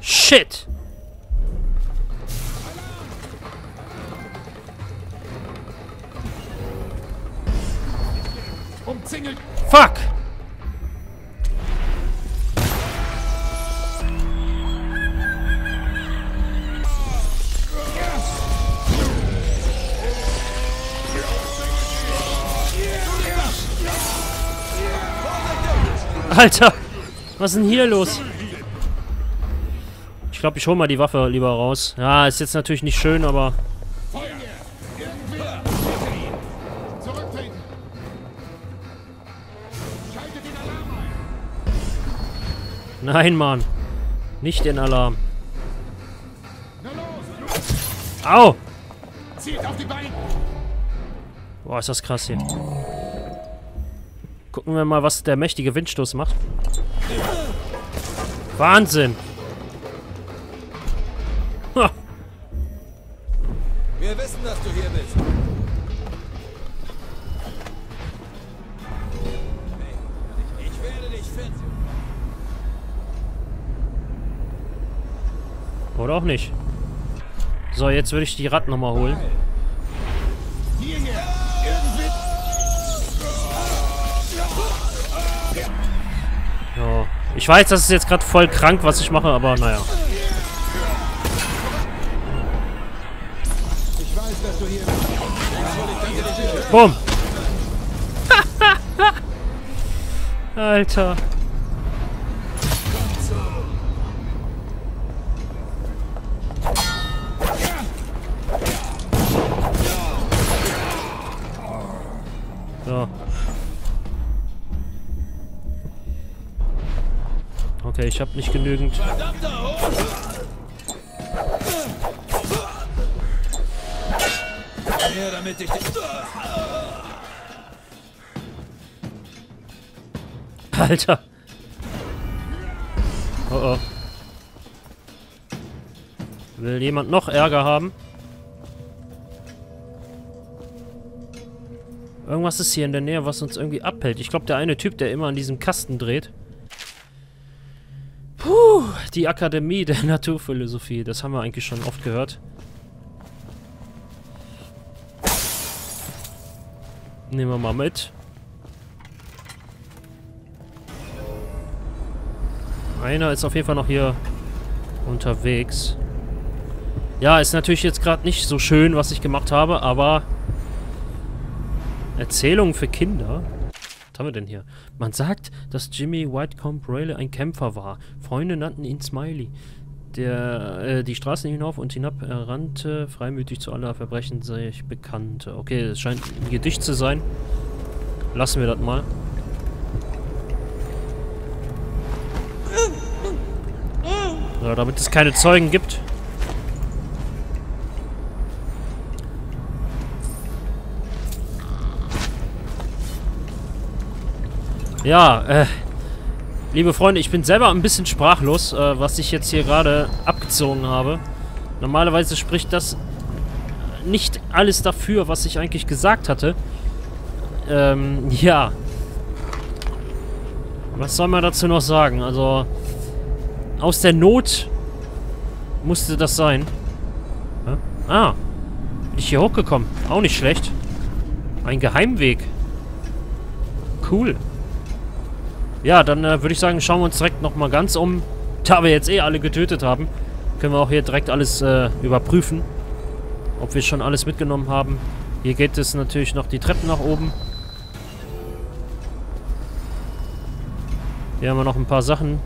Shit. Umzingelt. Fuck! Alter! Was ist denn hier los? Ich glaube, ich hole mal die Waffe lieber raus. Ja, ist jetzt natürlich nicht schön, aber... Nein, Mann. Nicht den Alarm. Au! Boah, ist das krass hier. Gucken wir mal, was der mächtige Windstoß macht. Wahnsinn! Ha. Wir wissen, dass du hier bist. Ich werde dich finden. Oder auch nicht. So, jetzt würde ich die Ratten nochmal holen. So. Ich weiß, das ist jetzt gerade voll krank, was ich mache, aber naja. Boom! Alter. So. Okay, ich habe nicht genügend. Ja, damit ich Alter. Oh oh. Will jemand noch Ärger haben? Irgendwas ist hier in der Nähe, was uns irgendwie abhält. Ich glaube, der eine Typ, der immer an diesem Kasten dreht. Puh, die Akademie der Naturphilosophie. Das haben wir eigentlich schon oft gehört. Nehmen wir mal mit. Einer ist auf jeden Fall noch hier unterwegs. Ja, ist natürlich jetzt gerade nicht so schön, was ich gemacht habe, aber... Erzählungen für Kinder? Was haben wir denn hier? Man sagt, dass Jimmy Whitecomb Rayleigh ein Kämpfer war. Freunde nannten ihn Smiley. Der äh, die Straßen hinauf und hinab er rannte, freimütig zu aller Verbrechen sich bekannte. Okay, es scheint ein Gedicht zu sein. Lassen wir das mal. So, damit es keine Zeugen gibt. Ja, äh, liebe Freunde, ich bin selber ein bisschen sprachlos, äh, was ich jetzt hier gerade abgezogen habe. Normalerweise spricht das nicht alles dafür, was ich eigentlich gesagt hatte. Ähm, ja. Was soll man dazu noch sagen? Also, aus der Not musste das sein. Hä? Ah, bin ich hier hochgekommen. Auch nicht schlecht. Ein Geheimweg. Cool. Ja, dann äh, würde ich sagen, schauen wir uns direkt nochmal ganz um. Da wir jetzt eh alle getötet haben, können wir auch hier direkt alles äh, überprüfen. Ob wir schon alles mitgenommen haben. Hier geht es natürlich noch die Treppen nach oben. Hier haben wir noch ein paar Sachen,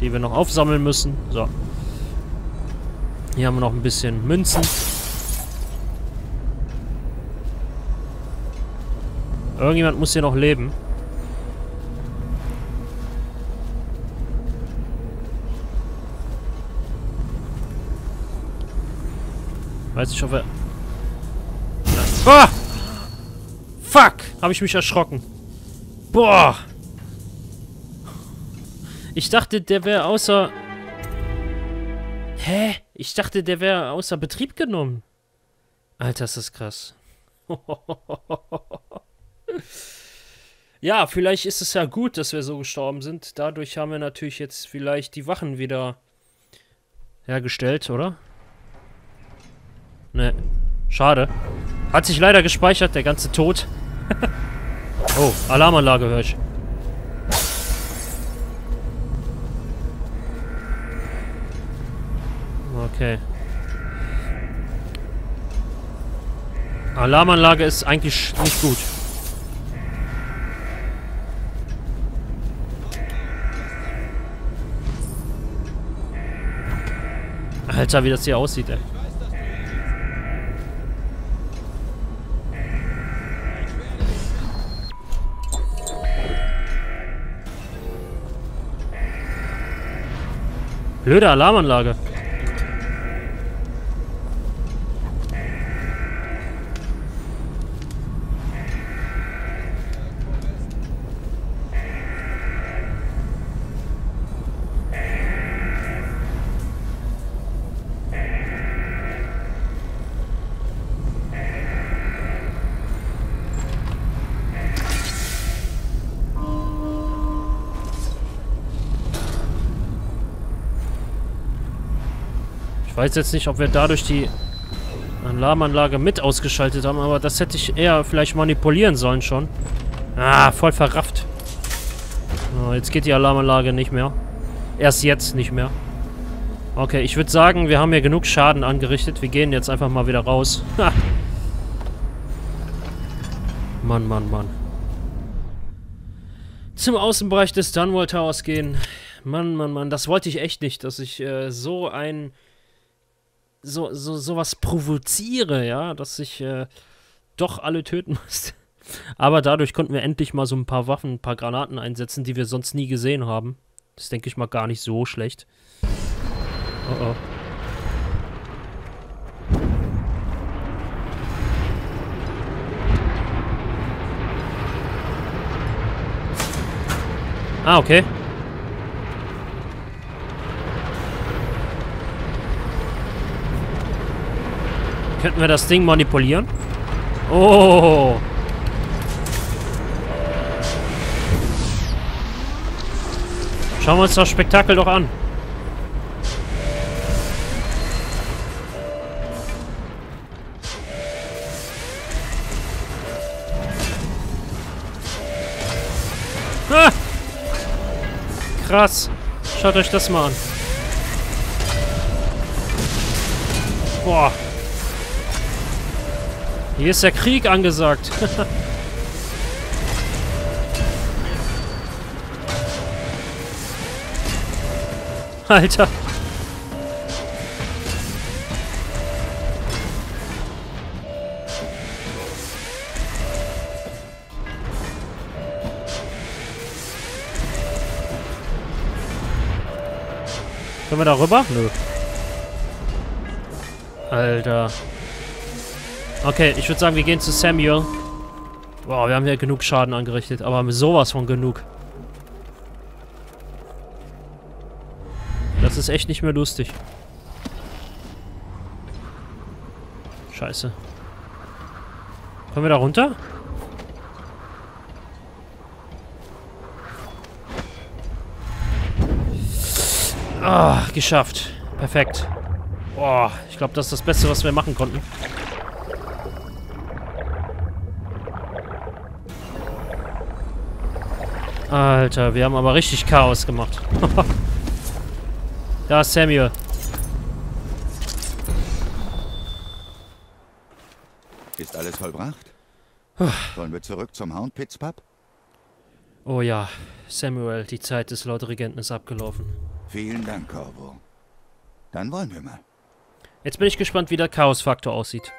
die wir noch aufsammeln müssen. So. Hier haben wir noch ein bisschen Münzen. Irgendjemand muss hier noch leben. Weiß ich, ob er... Ah! Fuck! Habe ich mich erschrocken. Boah! Ich dachte, der wäre außer... Hä? Ich dachte, der wäre außer Betrieb genommen. Alter, ist das krass. Ja, vielleicht ist es ja gut, dass wir so gestorben sind. Dadurch haben wir natürlich jetzt vielleicht die Wachen wieder hergestellt, oder? Ne, schade. Hat sich leider gespeichert, der ganze Tod. Oh, Alarmanlage höre ich. Okay. Alarmanlage ist eigentlich nicht gut. Alter, wie das hier aussieht, ey. Blöde Alarmanlage. Ich weiß jetzt nicht, ob wir dadurch die Alarmanlage mit ausgeschaltet haben, aber das hätte ich eher vielleicht manipulieren sollen schon. Ah, voll verrafft. Oh, jetzt geht die Alarmanlage nicht mehr. Erst jetzt nicht mehr. Okay, ich würde sagen, wir haben hier genug Schaden angerichtet. Wir gehen jetzt einfach mal wieder raus. Ha. Mann, Mann, Mann. Zum Außenbereich des Dunwall Towers gehen. Mann, Mann, Mann. Das wollte ich echt nicht, dass ich äh, so ein... So, so, sowas provoziere, ja, dass ich äh, doch alle töten musste. Aber dadurch konnten wir endlich mal so ein paar Waffen, ein paar Granaten einsetzen, die wir sonst nie gesehen haben. Das denke ich mal gar nicht so schlecht. Oh oh. Ah, okay. Könnten wir das Ding manipulieren? Oh! Schauen wir uns das Spektakel doch an. Ah! Krass. Schaut euch das mal an. Boah. Hier ist der Krieg angesagt. Alter. Können wir da rüber? Nö. Alter. Okay, ich würde sagen, wir gehen zu Samuel. Wow, wir haben hier genug Schaden angerichtet, aber haben sowas von genug. Das ist echt nicht mehr lustig. Scheiße. Können wir da runter? Ah, geschafft. Perfekt. Boah, ich glaube, das ist das Beste, was wir machen konnten. Alter, wir haben aber richtig Chaos gemacht. Da ist Samuel. Ist alles vollbracht? Wollen wir zurück zum Hound Pits Pub? Oh ja, Samuel, die Zeit des Lord Regenten ist abgelaufen. Vielen Dank, Corvo. Dann wollen wir mal. Jetzt bin ich gespannt, wie der Chaosfaktor aussieht.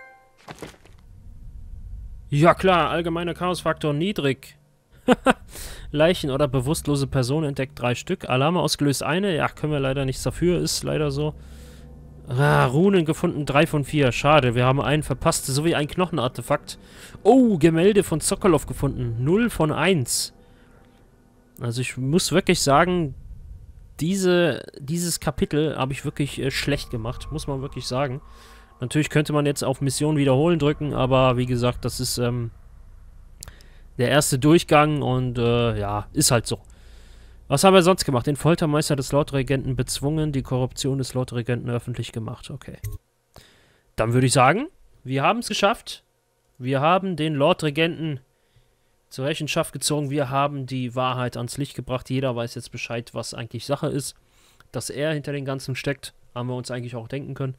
Ja klar, allgemeiner Chaosfaktor niedrig. Leichen oder bewusstlose Personen entdeckt drei Stück. Alarme ausgelöst eine. Ja, können wir leider nichts dafür. Ist leider so. Ah, Runen gefunden. Drei von vier. Schade, wir haben einen verpasst. Sowie ein Knochenartefakt. Oh, Gemälde von Sokolov gefunden. null von eins. Also ich muss wirklich sagen, diese, dieses Kapitel habe ich wirklich äh, schlecht gemacht. Muss man wirklich sagen. Natürlich könnte man jetzt auf Mission wiederholen drücken, aber wie gesagt, das ist ähm, der erste Durchgang und äh, ja, ist halt so. Was haben wir sonst gemacht? Den Foltermeister des Lord Regenten bezwungen, die Korruption des Lord Regenten öffentlich gemacht. Okay. Dann würde ich sagen, wir haben es geschafft. Wir haben den Lord Regenten zur Rechenschaft gezogen. Wir haben die Wahrheit ans Licht gebracht. Jeder weiß jetzt Bescheid, was eigentlich Sache ist. Dass er hinter den Ganzen steckt, haben wir uns eigentlich auch denken können.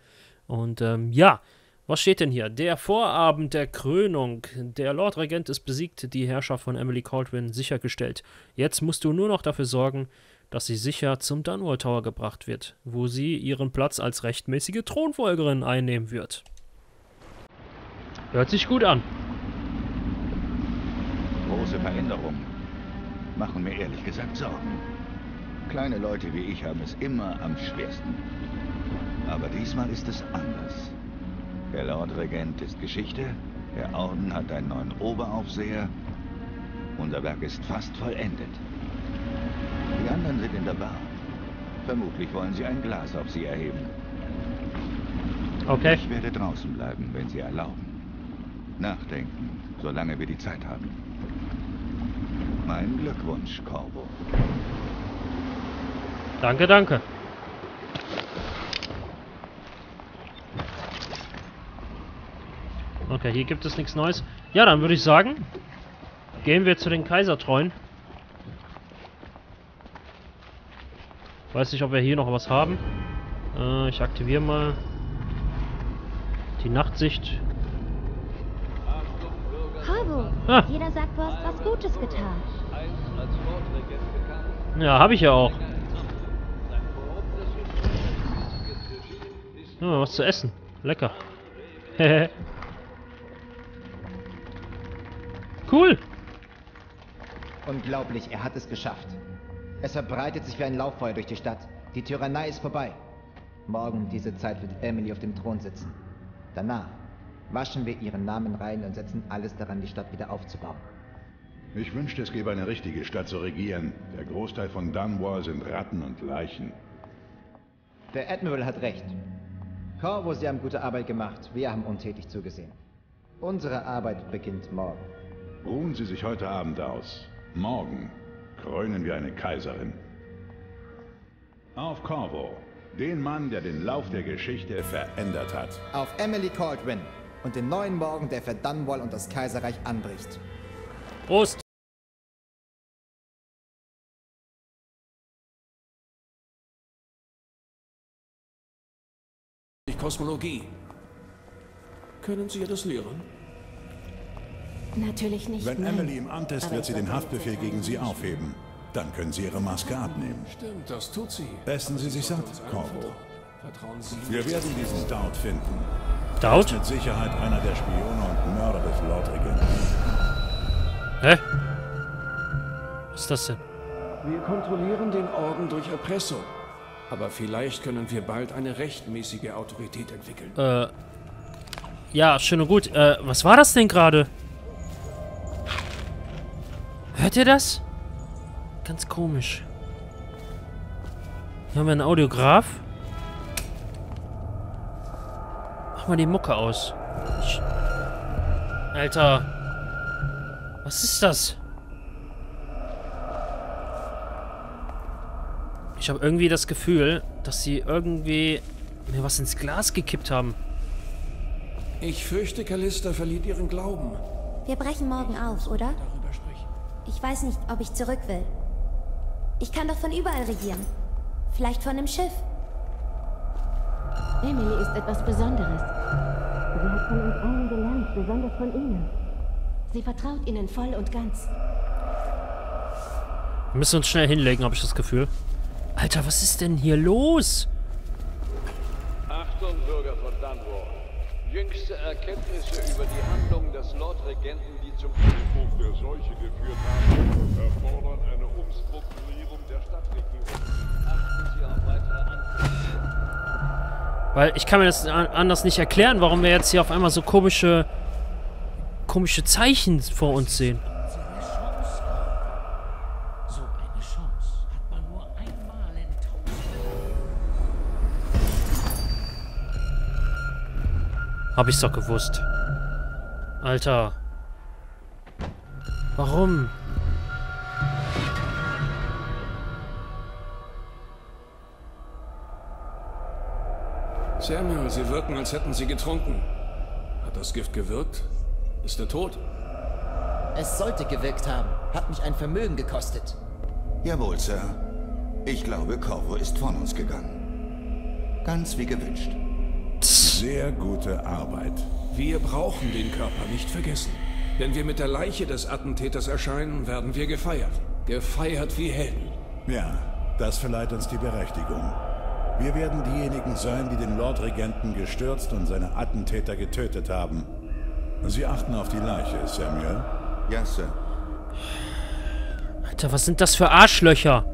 Und ähm, ja, was steht denn hier? Der Vorabend der Krönung. Der Lord Regent ist besiegt, die Herrschaft von Emily Kaldwin sichergestellt. Jetzt musst du nur noch dafür sorgen, dass sie sicher zum Dunwall Tower gebracht wird, wo sie ihren Platz als rechtmäßige Thronfolgerin einnehmen wird. Hört sich gut an. Große Veränderungen machen mir ehrlich gesagt Sorgen. Kleine Leute wie ich haben es immer am schwersten. Aber diesmal ist es anders. Der Lord Regent ist Geschichte, der Orden hat einen neuen Oberaufseher, unser Werk ist fast vollendet. Die anderen sind in der Bar. Vermutlich wollen sie ein Glas auf sie erheben. Okay. Ich werde draußen bleiben, wenn sie erlauben. Nachdenken, solange wir die Zeit haben. Mein Glückwunsch, Corvo. Danke, danke. Okay, hier gibt es nichts Neues. Ja, dann würde ich sagen, gehen wir zu den Kaisertreuen. Weiß nicht, ob wir hier noch was haben. Äh, ich aktiviere mal die Nachtsicht. Bravo! Ah. Jeder sagt, du hast was Gutes getan. Ja, habe ich ja auch. Ja, was zu essen. Lecker. Hehe. Cool! Unglaublich, er hat es geschafft. Es verbreitet sich wie ein Lauffeuer durch die Stadt. Die Tyrannei ist vorbei. Morgen um diese Zeit wird Emily auf dem Thron sitzen. Danach waschen wir ihren Namen rein und setzen alles daran, die Stadt wieder aufzubauen. Ich wünschte, es gäbe eine richtige Stadt zu regieren. Der Großteil von Dunwall sind Ratten und Leichen. Der Admiral hat recht. Corvo, Sie haben gute Arbeit gemacht. Wir haben untätig zugesehen. Unsere Arbeit beginnt morgen. Ruhen Sie sich heute Abend aus. Morgen krönen wir eine Kaiserin. Auf Corvo, den Mann, der den Lauf der Geschichte verändert hat. Auf Emily Kaldwin und den neuen Morgen, der für Dunwall und das Kaiserreich anbricht. Prost! Die Kosmologie. Können Sie ihr das lehren? Natürlich nicht. Wenn nein. Emily im Amt ist, wird sie den Haftbefehl gegen sie aufheben. Dann können sie ihre Maske abnehmen. Stimmt, das tut sie. Essen Sie sich satt, Corvo. Wir werden diesen Daud finden. Daud? Ist mit Sicherheit einer der Spione und Mörder des Lord Regenten. Hä? Was ist das denn? Wir kontrollieren den Orden durch Erpressung. Aber vielleicht können wir bald eine rechtmäßige Autorität entwickeln. Äh. Ja, schön und gut. Äh, was war das denn gerade? Hört ihr das? Ganz komisch. Hier haben wir einen Audiograf. Mach mal die Mucke aus. Ich... Alter. Was ist das? Ich habe irgendwie das Gefühl, dass sie irgendwie mir was ins Glas gekippt haben. Ich fürchte, Callista verliert ihren Glauben. Wir brechen morgen auf, oder? Ich weiß nicht, ob ich zurück will. Ich kann doch von überall regieren. Vielleicht von einem Schiff. Emily ist etwas Besonderes. Sie hat von uns allen gelernt, besonders von Ihnen. Sie vertraut Ihnen voll und ganz. Wir müssen uns schnell hinlegen, habe ich das Gefühl. Alter, was ist denn hier los? Achtung, Bürger von Dunwall. Jüngste Erkenntnisse über die Handlungen des Lord Regenten, die zum Ausbruch der Seuche geführt haben, erfordern eine Umstrukturierung der Stadtregierung. Achten Sie auf weitere Anfragen. Weil ich kann mir das anders nicht erklären, warum wir jetzt hier auf einmal so komische, komische Zeichen vor uns sehen. Hab ich's doch gewusst. Alter. Warum? Samuel, Sie wirken, als hätten Sie getrunken. Hat das Gift gewirkt? Ist er tot? Es sollte gewirkt haben. Hat mich ein Vermögen gekostet. Jawohl, Sir. Ich glaube, Corvo ist von uns gegangen. Ganz wie gewünscht. Sehr gute Arbeit. Wir brauchen den Körper nicht vergessen. Wenn wir mit der Leiche des Attentäters erscheinen, werden wir gefeiert. Gefeiert wie Helden. Ja, das verleiht uns die Berechtigung. Wir werden diejenigen sein, die den Lordregenten gestürzt und seine Attentäter getötet haben. Sie achten auf die Leiche, Samuel. Ja, Sir. Alter, was sind das für Arschlöcher?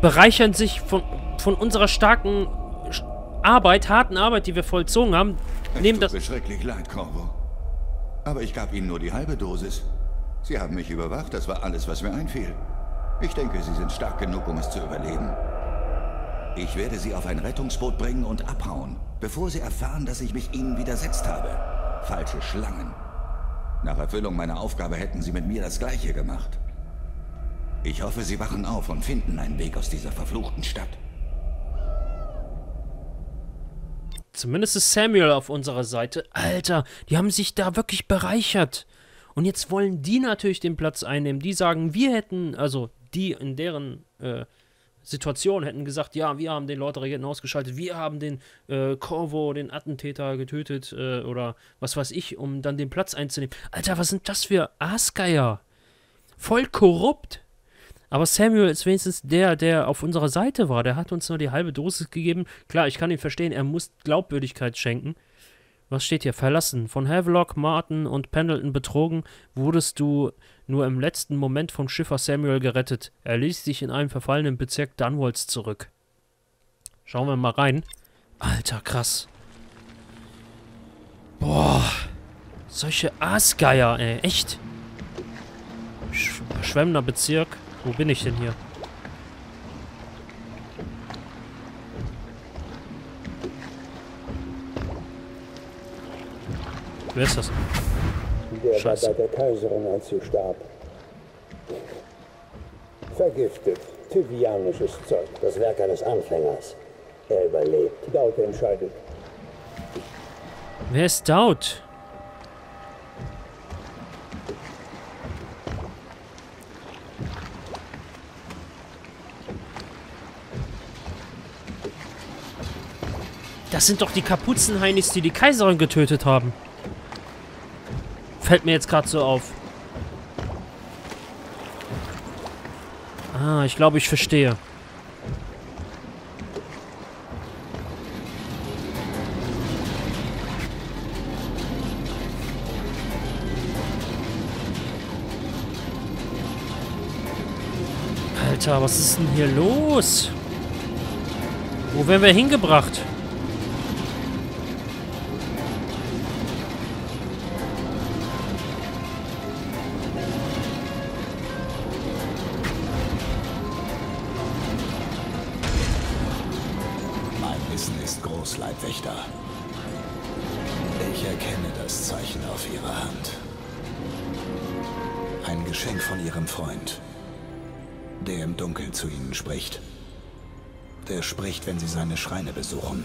Bereichern sich von, von unserer starken Arbeit, harten Arbeit, die wir vollzogen haben, nehmen das... Es tut mir schrecklich leid, Corvo. Aber ich gab Ihnen nur die halbe Dosis. Sie haben mich überwacht, das war alles, was mir einfiel. Ich denke, Sie sind stark genug, um es zu überleben. Ich werde Sie auf ein Rettungsboot bringen und abhauen, bevor Sie erfahren, dass ich mich Ihnen widersetzt habe. Falsche Schlangen. Nach Erfüllung meiner Aufgabe hätten Sie mit mir das Gleiche gemacht. Ich hoffe, Sie wachen auf und finden einen Weg aus dieser verfluchten Stadt. Zumindest ist Samuel auf unserer Seite. Alter, die haben sich da wirklich bereichert. Und jetzt wollen die natürlich den Platz einnehmen. Die sagen, wir hätten, also die in deren äh, Situation hätten gesagt, ja, wir haben den Lord Regenten ausgeschaltet, wir haben den äh, Corvo, den Attentäter getötet äh, oder was weiß ich, um dann den Platz einzunehmen. Alter, was sind das für Aasgeier? Voll korrupt. Aber Samuel ist wenigstens der, der auf unserer Seite war. Der hat uns nur die halbe Dosis gegeben. Klar, ich kann ihn verstehen, er muss Glaubwürdigkeit schenken. Was steht hier? Verlassen. Von Havelock, Martin und Pendleton betrogen, wurdest du nur im letzten Moment vom Schiffer Samuel gerettet. Er ließ dich in einem verfallenen Bezirk Dunwalls zurück. Schauen wir mal rein. Alter, krass. Boah. Solche Aasgeier, ey. Echt. Sch- Schwemmner Bezirk. Wo bin ich denn hier? Wer ist das? Der Scheiße. War bei der Kaiserin, als sie starb. Vergiftet. Tyvianisches Zeug. Das Werk eines Anfängers. Er überlebt. Daud entscheidet. Wer ist Daud? Das sind doch die Kapuzenheinis, die die Kaiserin getötet haben. Fällt mir jetzt gerade so auf. Ah, ich glaube, ich verstehe. Alter, was ist denn hier los? Wo werden wir hingebracht? Ich erkenne das Zeichen auf Ihrer Hand. Ein Geschenk von Ihrem Freund, der im Dunkeln zu Ihnen spricht. Der spricht, wenn Sie seine Schreine besuchen.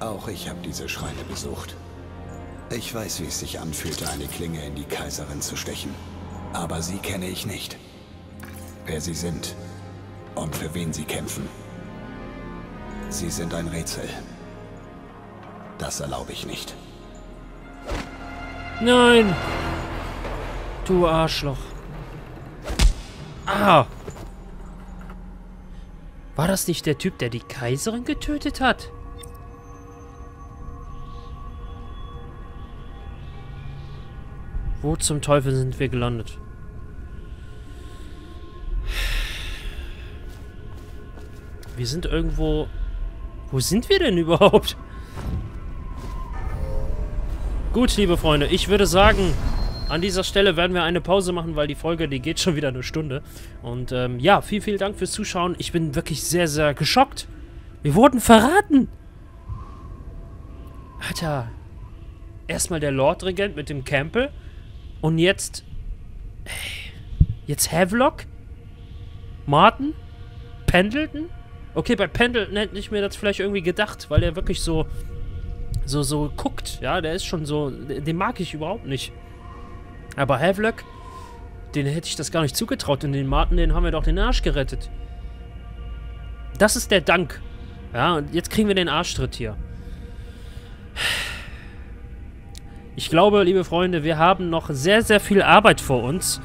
Auch ich habe diese Schreine besucht. Ich weiß, wie es sich anfühlte, eine Klinge in die Kaiserin zu stechen. Aber Sie kenne ich nicht. Wer Sie sind und für wen Sie kämpfen. Sie sind ein Rätsel. Das erlaube ich nicht. Nein! Du Arschloch. Ah! War das nicht der Typ, der die Kaiserin getötet hat? Wo zum Teufel sind wir gelandet? Wir sind irgendwo... Wo sind wir denn überhaupt? Gut, liebe Freunde, ich würde sagen... An dieser Stelle werden wir eine Pause machen, weil die Folge, die geht schon wieder eine Stunde. Und ähm, ja, vielen, vielen Dank fürs Zuschauen. Ich bin wirklich sehr, sehr geschockt. Wir wurden verraten. Alter. Erstmal der Lord Regent mit dem Campbell. Und jetzt... Jetzt Havelock? Martin? Pendleton? Okay, bei Pendleton hätte ich mir das vielleicht irgendwie gedacht, weil er wirklich so... So, so guckt. Ja, der ist schon so... Den mag ich überhaupt nicht. Aber Havelock, den hätte ich das gar nicht zugetraut. Und den Martin, den haben wir doch den Arsch gerettet. Das ist der Dank. Ja, und jetzt kriegen wir den Arschtritt hier. Ich glaube, liebe Freunde, wir haben noch sehr, sehr viel Arbeit vor uns.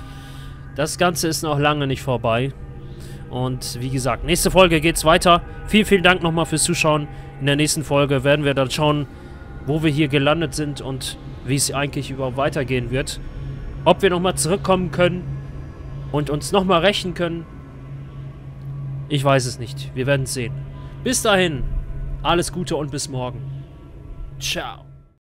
Das Ganze ist noch lange nicht vorbei. Und wie gesagt, nächste Folge geht's weiter. Vielen, vielen Dank nochmal fürs Zuschauen. In der nächsten Folge werden wir dann schauen, wo wir hier gelandet sind und wie es eigentlich überhaupt weitergehen wird. Ob wir nochmal zurückkommen können und uns nochmal rächen können, ich weiß es nicht. Wir werden es sehen. Bis dahin, alles Gute und bis morgen. Ciao.